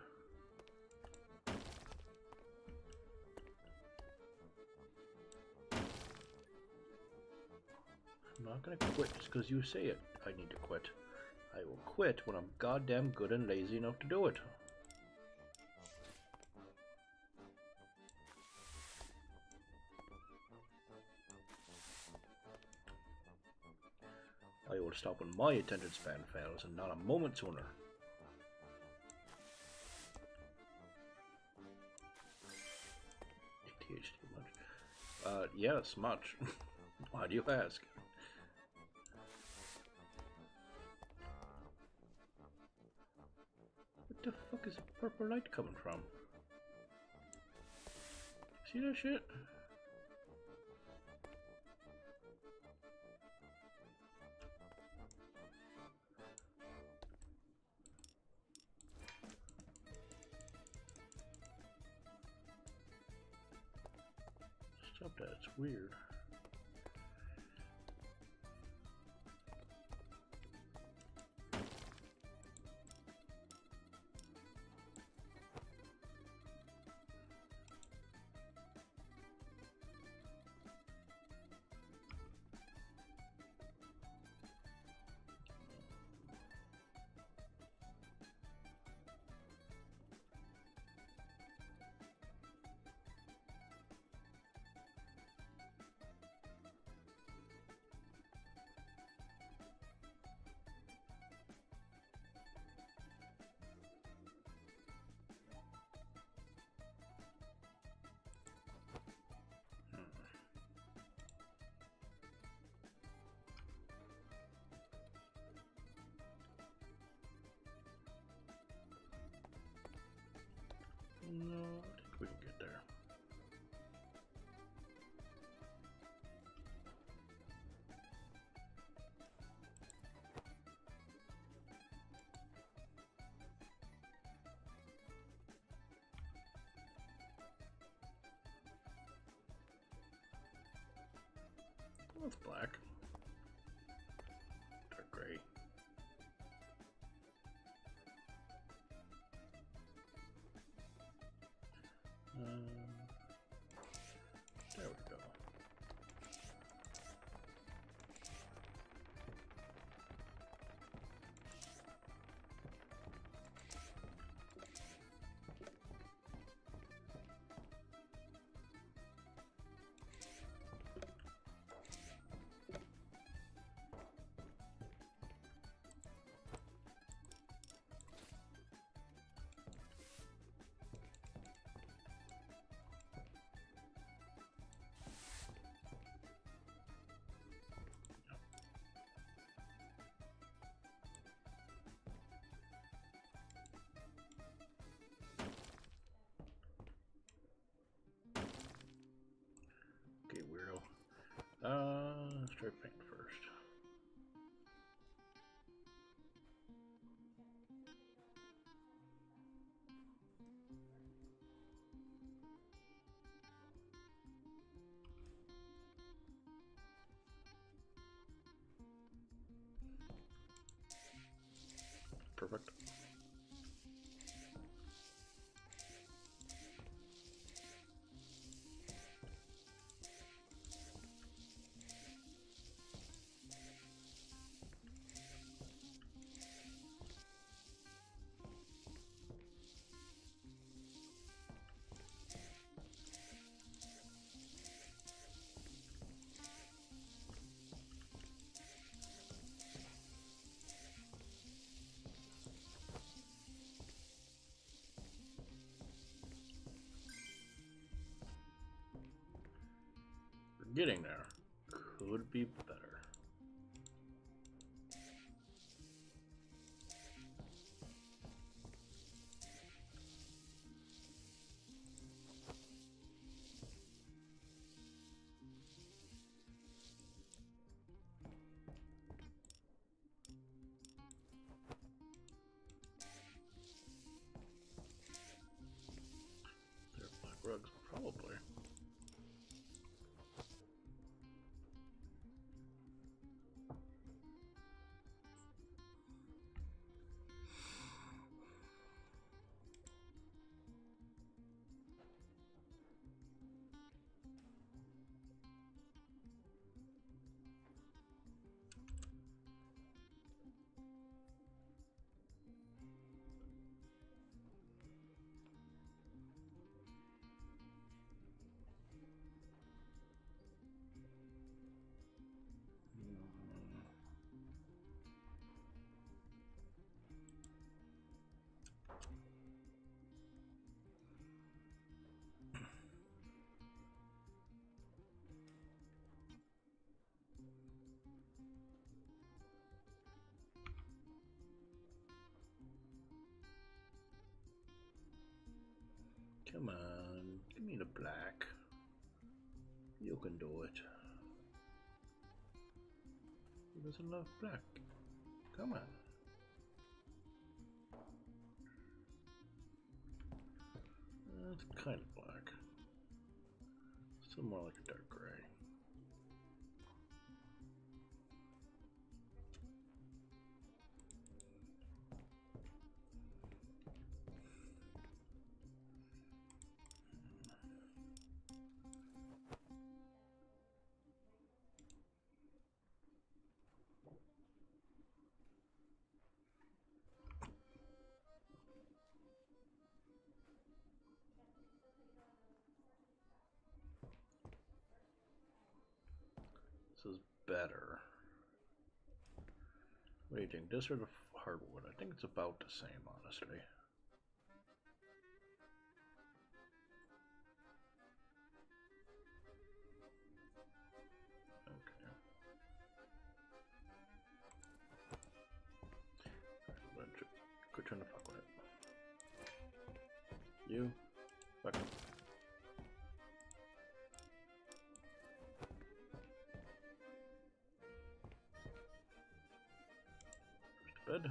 I'm not gonna quit just because you say it. I need to quit. I will quit when I'm goddamn good and lazy enough to do it. I will stop when my attention span fails, and not a moment sooner. A D H D much? Uh, yes, much. Why do you ask? What the fuck is the purple light coming from? See that shit? Stop that, it's weird. No, I think we can get there. Well, it's black. Dark gray. Weirdo. Uh, let's try pink first. Perfect. Getting there could be better. They're black rugs, probably. Come on, give me the black. You can do it. Who doesn't love black? Come on. That's kind of black. Still more like a dark gray. Better. What do you think? This or the hardwood? I think it's about the same, honestly. Okay. Alright, quit trying to fuck with it. You? Fuck it. Bed.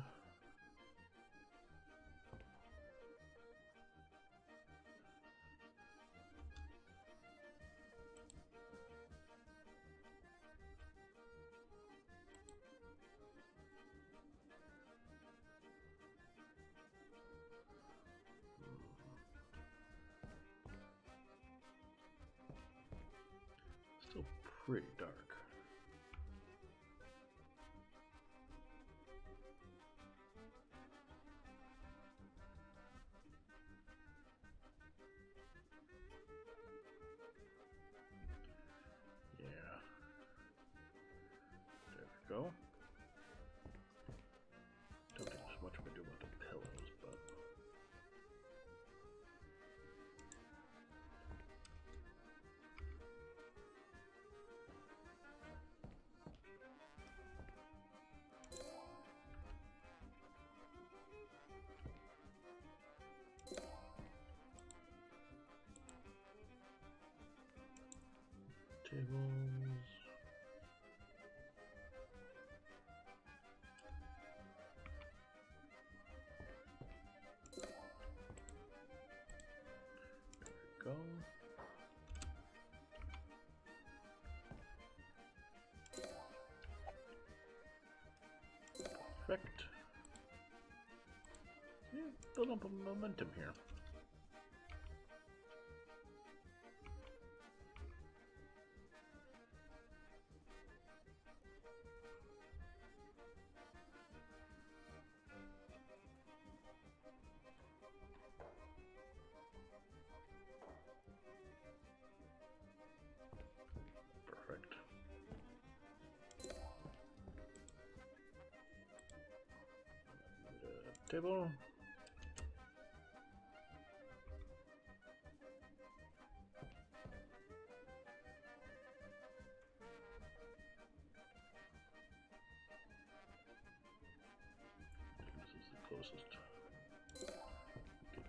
Still pretty dark. Go. Don't think there's much we can do about the pillows, but tables. Perfect. Yeah, build up a momentum here. Table. This is the closest. Get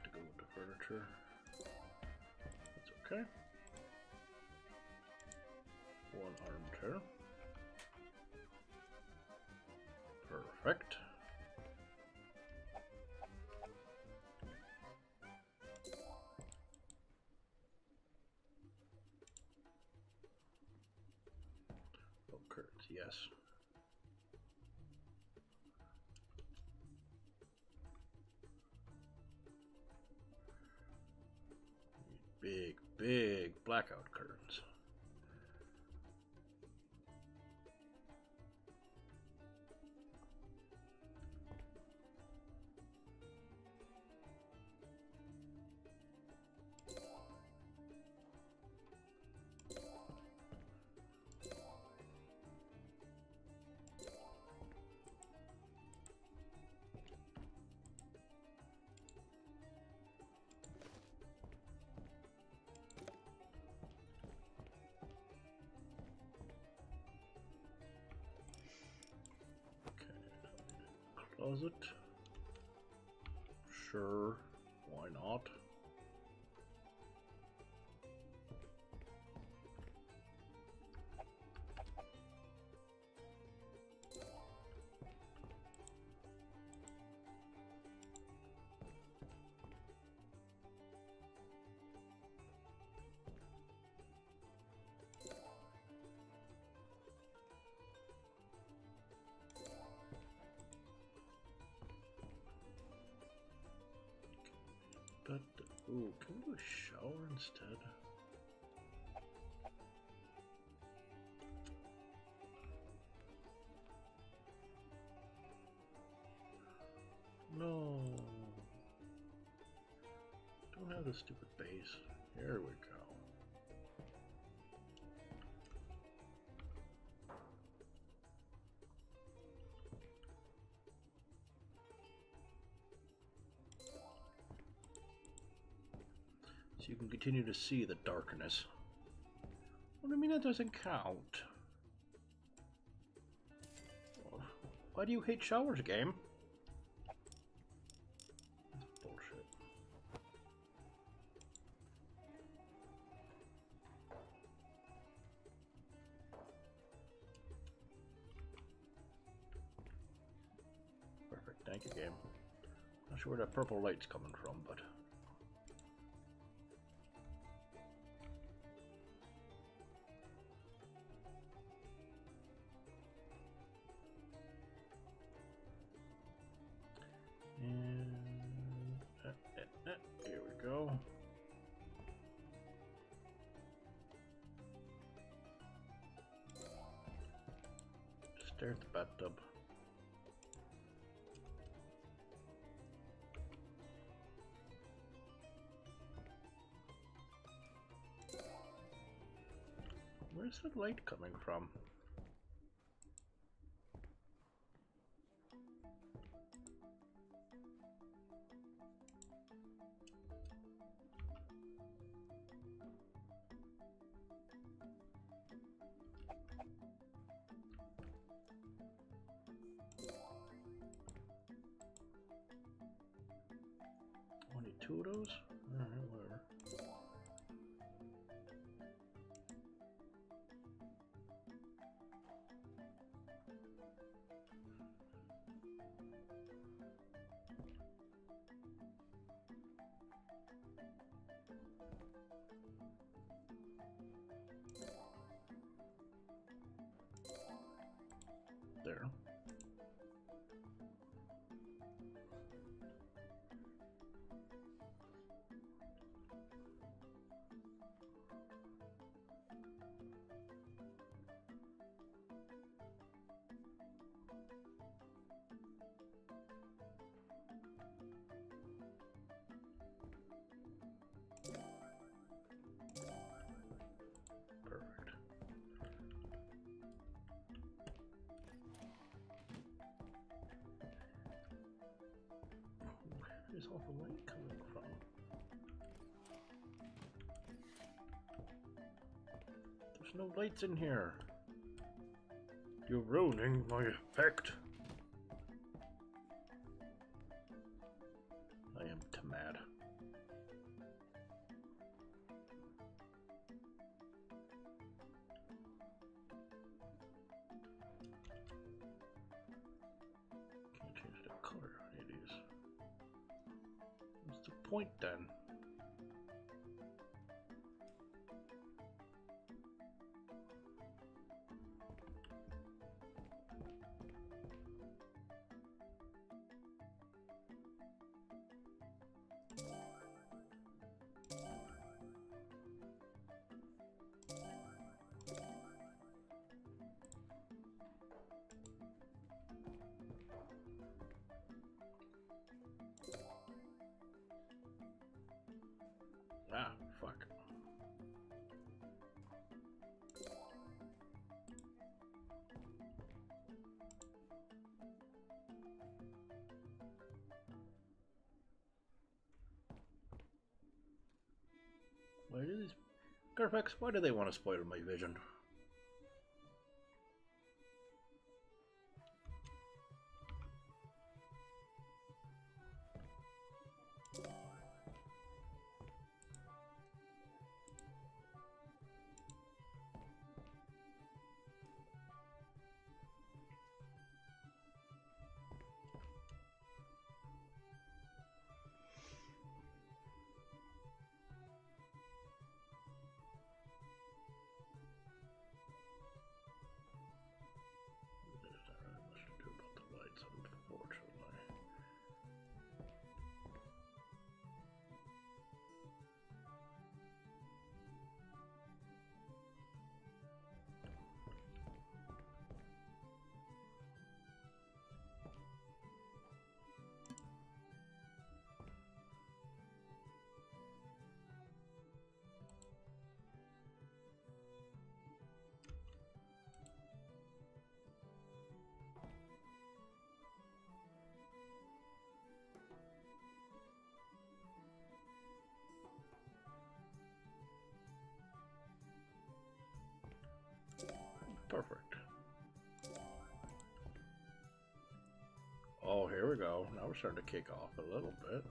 to go with the furniture. That's okay. One armchair. Perfect. Yes. Big, big blackout curtains. Closet. Sure, why not? da, da. Ooh, can we do a shower instead? No. Don't have the stupid base. Here we go. So you can continue to see the darkness. What do you mean that doesn't count? Why do you hate showers, game? Where that purple light's coming from, but and uh, uh, uh, here we go. Stare at the bathtub. Where's the light coming from? Only two of those? All right, whatever. Where's all the light coming from? There's no lights in here. You're ruining my effect. I am too mad. Can't change the color on any of these. What's the point then? Ah, fuck. Why do these Garfex, why do they want to spoil my vision? perfect. Oh, here we go. Now we're starting to kick off a little bit.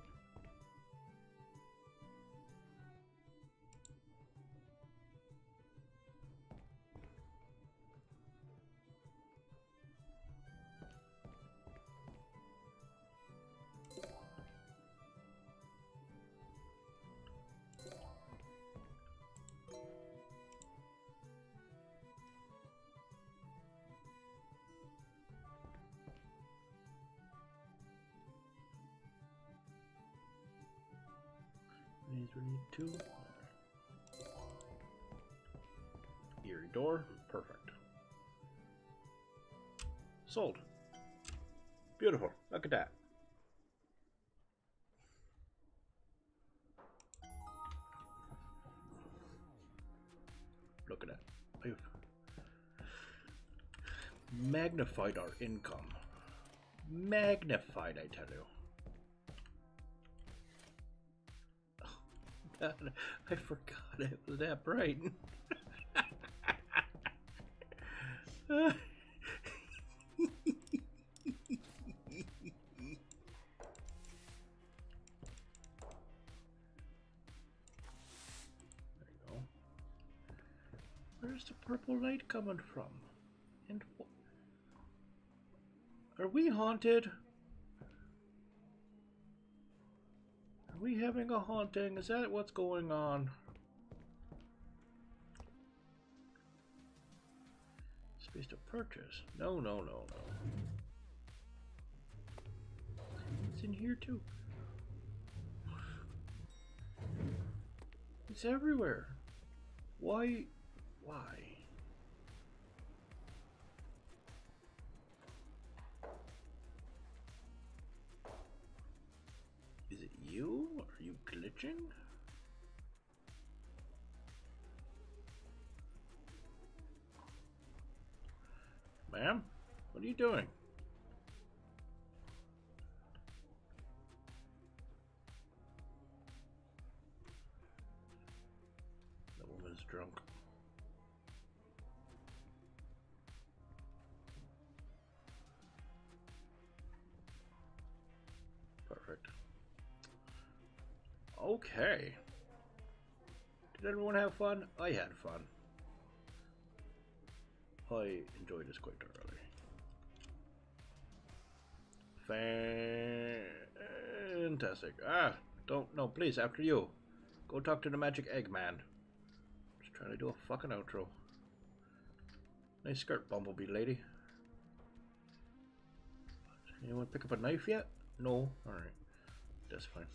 We need two. Eerie door. Perfect. Sold. Beautiful. Look at that. Look at that. We've magnified our income. Magnified, I tell you. I forgot it was that bright. uh. There you go. Where's the purple light coming from? And wh- are we haunted? Are we having a haunting? Is that what's going on? Space to purchase. No, no, no, no. It's in here too. It's everywhere. Why? Why? You? Are you glitching? Ma'am? What are you doing? That woman's drunk. Perfect. Okay. Did everyone have fun? I had fun. I enjoyed this quite thoroughly. Fantastic. Ah, don't, no, please, after you. Go talk to the magic egg man. Just trying to do a fucking outro. Nice skirt, bumblebee lady. Anyone pick up a knife yet? No? Alright. That's fine.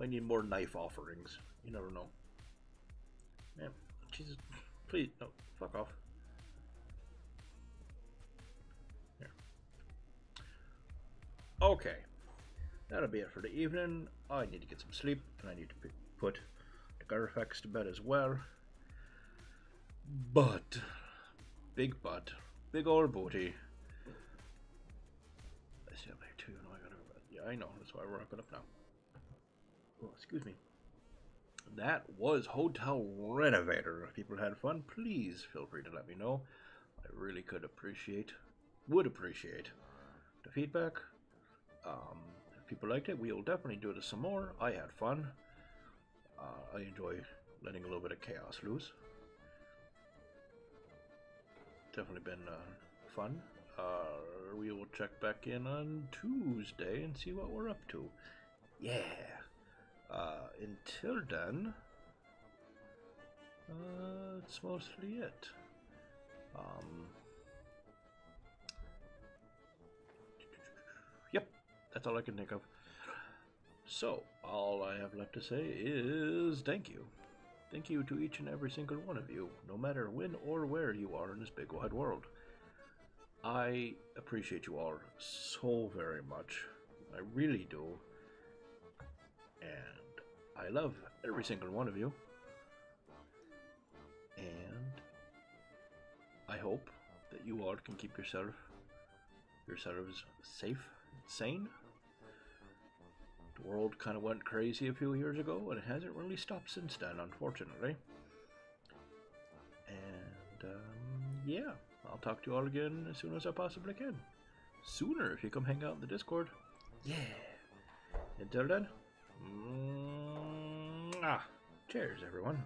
I need more knife offerings. You never know. Man, Jesus, please, no, fuck off. There. Okay, that'll be it for the evening. I need to get some sleep, and I need to put the Giraffax to bed as well. But, big butt, big old booty. I still have two, and I gotta go back. Yeah, I know. That's why we're wrapping up now. Oh, excuse me. That was Hotel Renovator. If people had fun, please feel free to let me know. I really could appreciate, would appreciate the feedback. Um, if people liked it, we will definitely do this some more. I had fun. Uh, I enjoy letting a little bit of chaos loose. Definitely been uh, fun. Uh, we will check back in on Tuesday and see what we're up to. Yeah. Uh, until then, uh, that's mostly it. Um, yep, that's all I can think of. So, all I have left to say is thank you. Thank you to each and every single one of you, no matter when or where you are in this big wide world. I appreciate you all so very much. I really do. And I love every single one of you, and I hope that you all can keep yourself, yourselves safe, sane. The world kind of went crazy a few years ago, and it hasn't really stopped since then, unfortunately. And um, yeah, I'll talk to you all again as soon as I possibly can. Sooner if you come hang out in the Discord. Yeah. Until then, mm-hmm. Cheers, everyone.